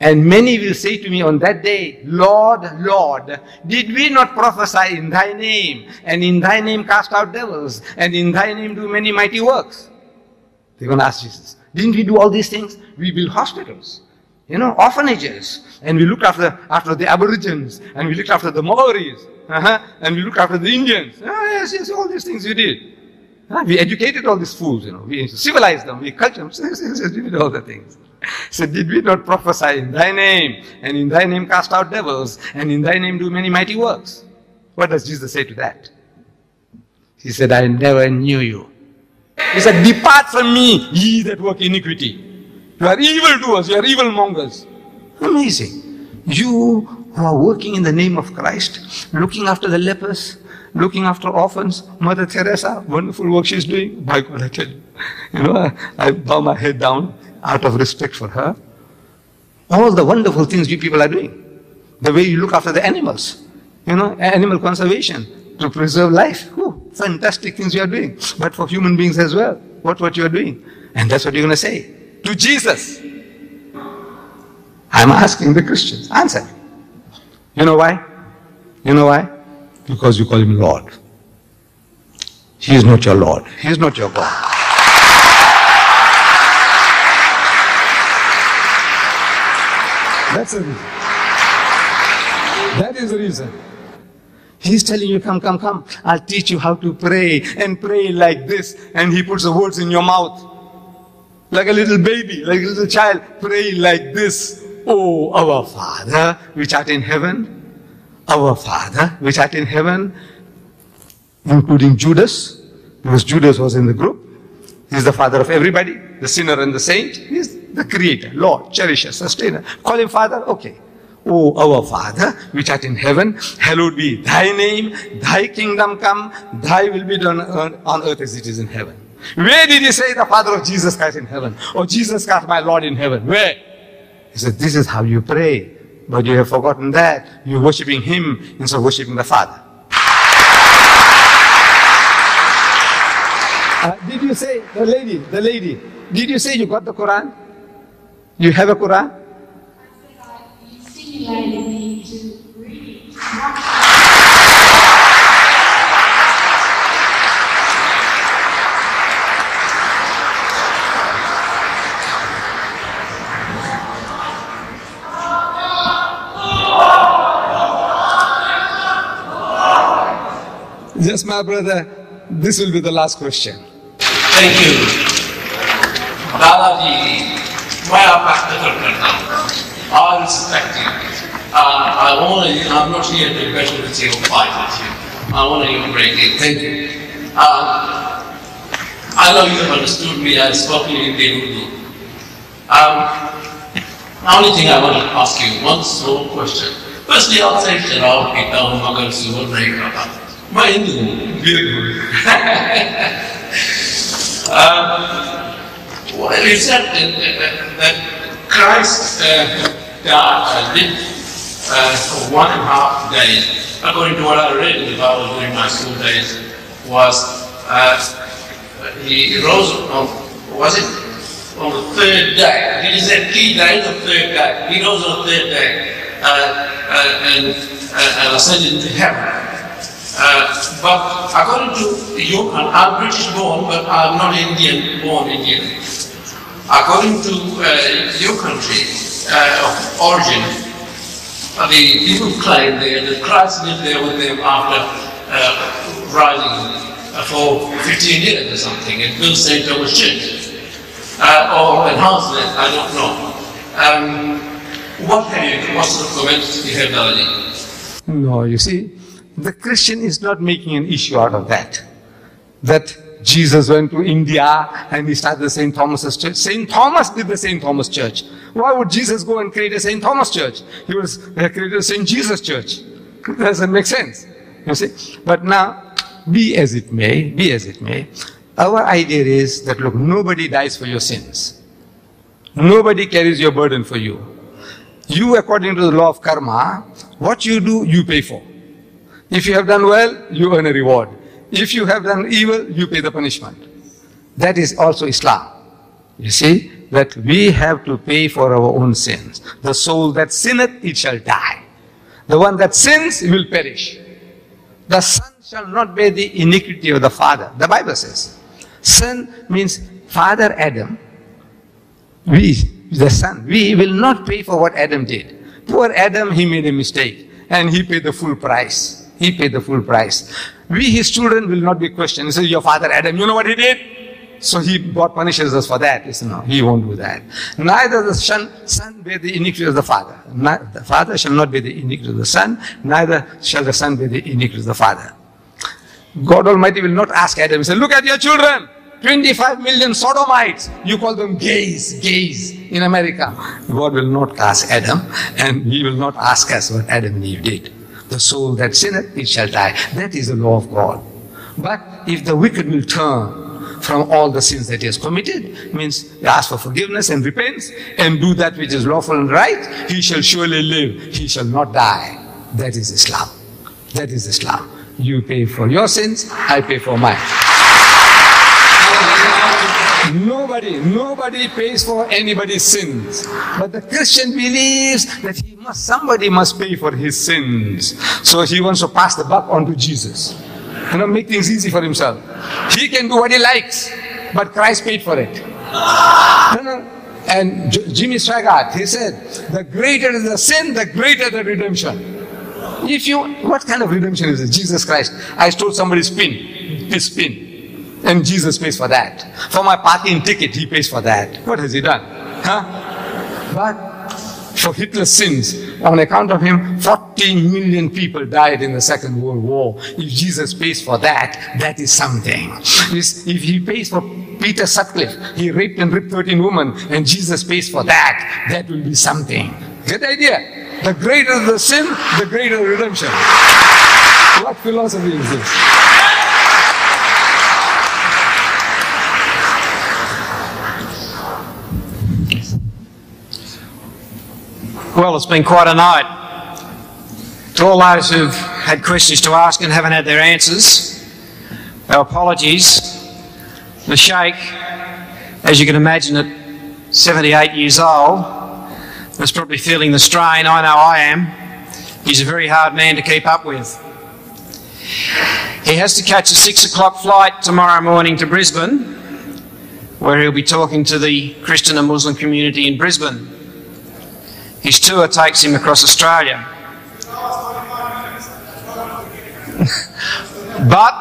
and many will say to me on that day, Lord, Lord, did we not prophesy in thy name, and in thy name cast out devils, and in thy name do many mighty works? They're going to ask Jesus, didn't we do all these things? We built hospitals, you know, orphanages, and we looked after, after the Aborigines, and we looked after the Maoris, uh-huh, and we looked after the Indians. Ah, yes, yes, all these things we did. We educated all these fools, you know. We civilized them, we cultured them, we did all the things. So did we not prophesy in thy name, and in thy name cast out devils, and in thy name do many mighty works? What does Jesus say to that? He said, I never knew you. He said, depart from me, ye that work iniquity. You are evildoers, you are evil mongers. Amazing. You who are working in the name of Christ, looking after the lepers, looking after orphans, Mother Teresa, wonderful work she's doing. By God, I tell you. You know, I bow my head down out of respect for her. All the wonderful things you people are doing. The way you look after the animals, you know, animal conservation, to preserve life. Whew, fantastic things you are doing. But for human beings as well, what, what you are doing. And that's what you're going to say to Jesus. I'm asking the Christians, answer. You know why? You know why? Because you call him Lord. He is not your Lord. He is not your God. That's the reason. That is the reason. He's telling you, come, come, come. I'll teach you how to pray, and pray like this. And he puts the words in your mouth. Like a little baby, like a little child. Pray like this. Oh, our Father, which art in heaven. Our Father, which art in heaven, including Judas, because Judas was in the group. He's the father of everybody, the sinner and the saint. He's the creator, Lord, cherisher, sustainer. Call him Father, okay. O our Father, which art in heaven, hallowed be thy name, thy kingdom come, thy will be done on earth as it is in heaven. Where did he say the Father of Jesus Christ in heaven? Or Jesus Christ, my Lord in heaven? Where? He said, this is how you pray. But you have forgotten that. You're worshipping him instead of worshipping the Father. Uh, did you say, the lady, the lady, did you say you got the Quran? You have a Quran? I said I stimulated me to read it. Yes, my brother, this will be the last question. Thank you. Balaji, मैं आपका कदर करता हूँ. I respect you. Uh, I want to, I'm not here to congratulate you or fight with you. I want to break it. Thank you. Uh, I know you have understood me. I've spoken in the Urdu. Um, the only thing I want to ask you, one small question. Firstly, I'll say, Sharaab Pita Hu Magar Suhar Nahi Kata. मैं हिंदू हूँ, बिल्कुल। Recent Christ did uh, for one and a half days, according to what I read in the Bible during my school days, was uh, he rose on, was it on the third day? Did he say three days or third day? He rose on the third day uh, uh, and, uh, and ascended into heaven. Uh, but according to you, and I'm British born, but I'm not Indian, born Indian. According to uh, your country uh, of origin, the people claim there that Christ lived there with them after uh, rising for fifteen years or something, and built Saint Thomas Church, uh, or enhanced that, I don't know. Um, what have you, what sort of comments you have, Balaji? No, you see, the Christian is not making an issue out of that. That Jesus went to India and he started the Saint Thomas's church. Saint Thomas did the Saint Thomas church. Why would Jesus go and create a Saint Thomas church? He was uh, created a Saint Jesus church. It doesn't make sense. You see? But now, be as it may, be as it may, our idea is that, look, nobody dies for your sins. Nobody carries your burden for you. You, according to the law of karma, what you do, you pay for. If you have done well, you earn a reward. If you have done evil, you pay the punishment. That is also Islam. You see, that we have to pay for our own sins. The soul that sinneth, it shall die. The one that sins will perish. The son shall not bear the iniquity of the father. The Bible says. Son means father Adam. We, the son, we will not pay for what Adam did. Poor Adam, he made a mistake and he paid the full price. He paid the full price. we, his children, will not be questioned. He says, your father Adam, you know what he did? So he, God punishes us for that. He says, no, he won't do that. Neither the son, son bear the iniquity of the father. Neither the father shall not bear the iniquity of the son, neither shall the son bear the iniquity of the father. God Almighty will not ask Adam. He said, look at your children, twenty-five million sodomites. You call them gays, gays in America. God will not ask Adam, and he will not ask us what Adam and Eve did. The soul that sinneth, it shall die. That is the law of God. But if the wicked will turn from all the sins that he has committed, means he asks for forgiveness and repents and do that which is lawful and right, he shall surely live, he shall not die. That is Islam. That is Islam. You pay for your sins, I pay for mine. Nobody, nobody pays for anybody's sins. But the Christian believes that he must, somebody must pay for his sins. So he wants to pass the buck on to Jesus. You know, make things easy for himself. He can do what he likes, but Christ paid for it. No, no. And J Jimmy Swaggart, he said, the greater is the sin, the greater the redemption. If you, what kind of redemption is this? Jesus Christ, I stole somebody's pin, this pin, and Jesus pays for that. For my parking ticket, he pays for that. What has he done? Huh? But for Hitler's sins, on account of him, fourteen million people died in the Second World War. If Jesus pays for that, that is something. If he pays for Peter Sutcliffe, he raped and ripped thirteen women, and Jesus pays for that, that will be something. Good idea. The greater the sin, the greater the redemption. What philosophy is this? Well, it's been quite a night. To all those who've had questions to ask and haven't had their answers, our apologies. The Sheikh, as you can imagine, at seventy-eight years old, was probably feeling the strain. I know I am. He's a very hard man to keep up with. He has to catch a six o'clock flight tomorrow morning to Brisbane, where he'll be talking to the Christian and Muslim community in Brisbane. His tour takes him across Australia. But,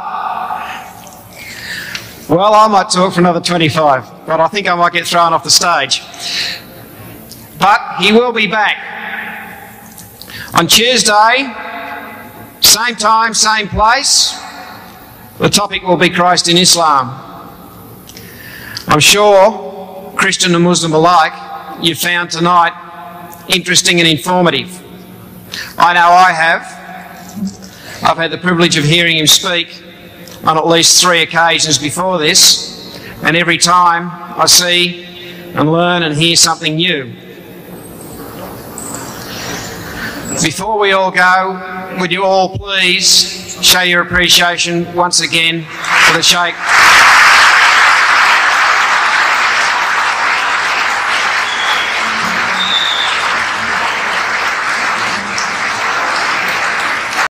well, I might talk for another twenty-five, but I think I might get thrown off the stage. But he will be back on Tuesday, same time, same place. The topic will be Christ in Islam. I'm sure, Christian and Muslim alike, you found tonight interesting and informative. I know I have. I've had the privilege of hearing him speak on at least three occasions before this, and every time I see and learn and hear something new. Before we all go, would you all please show your appreciation once again for the Sheikh.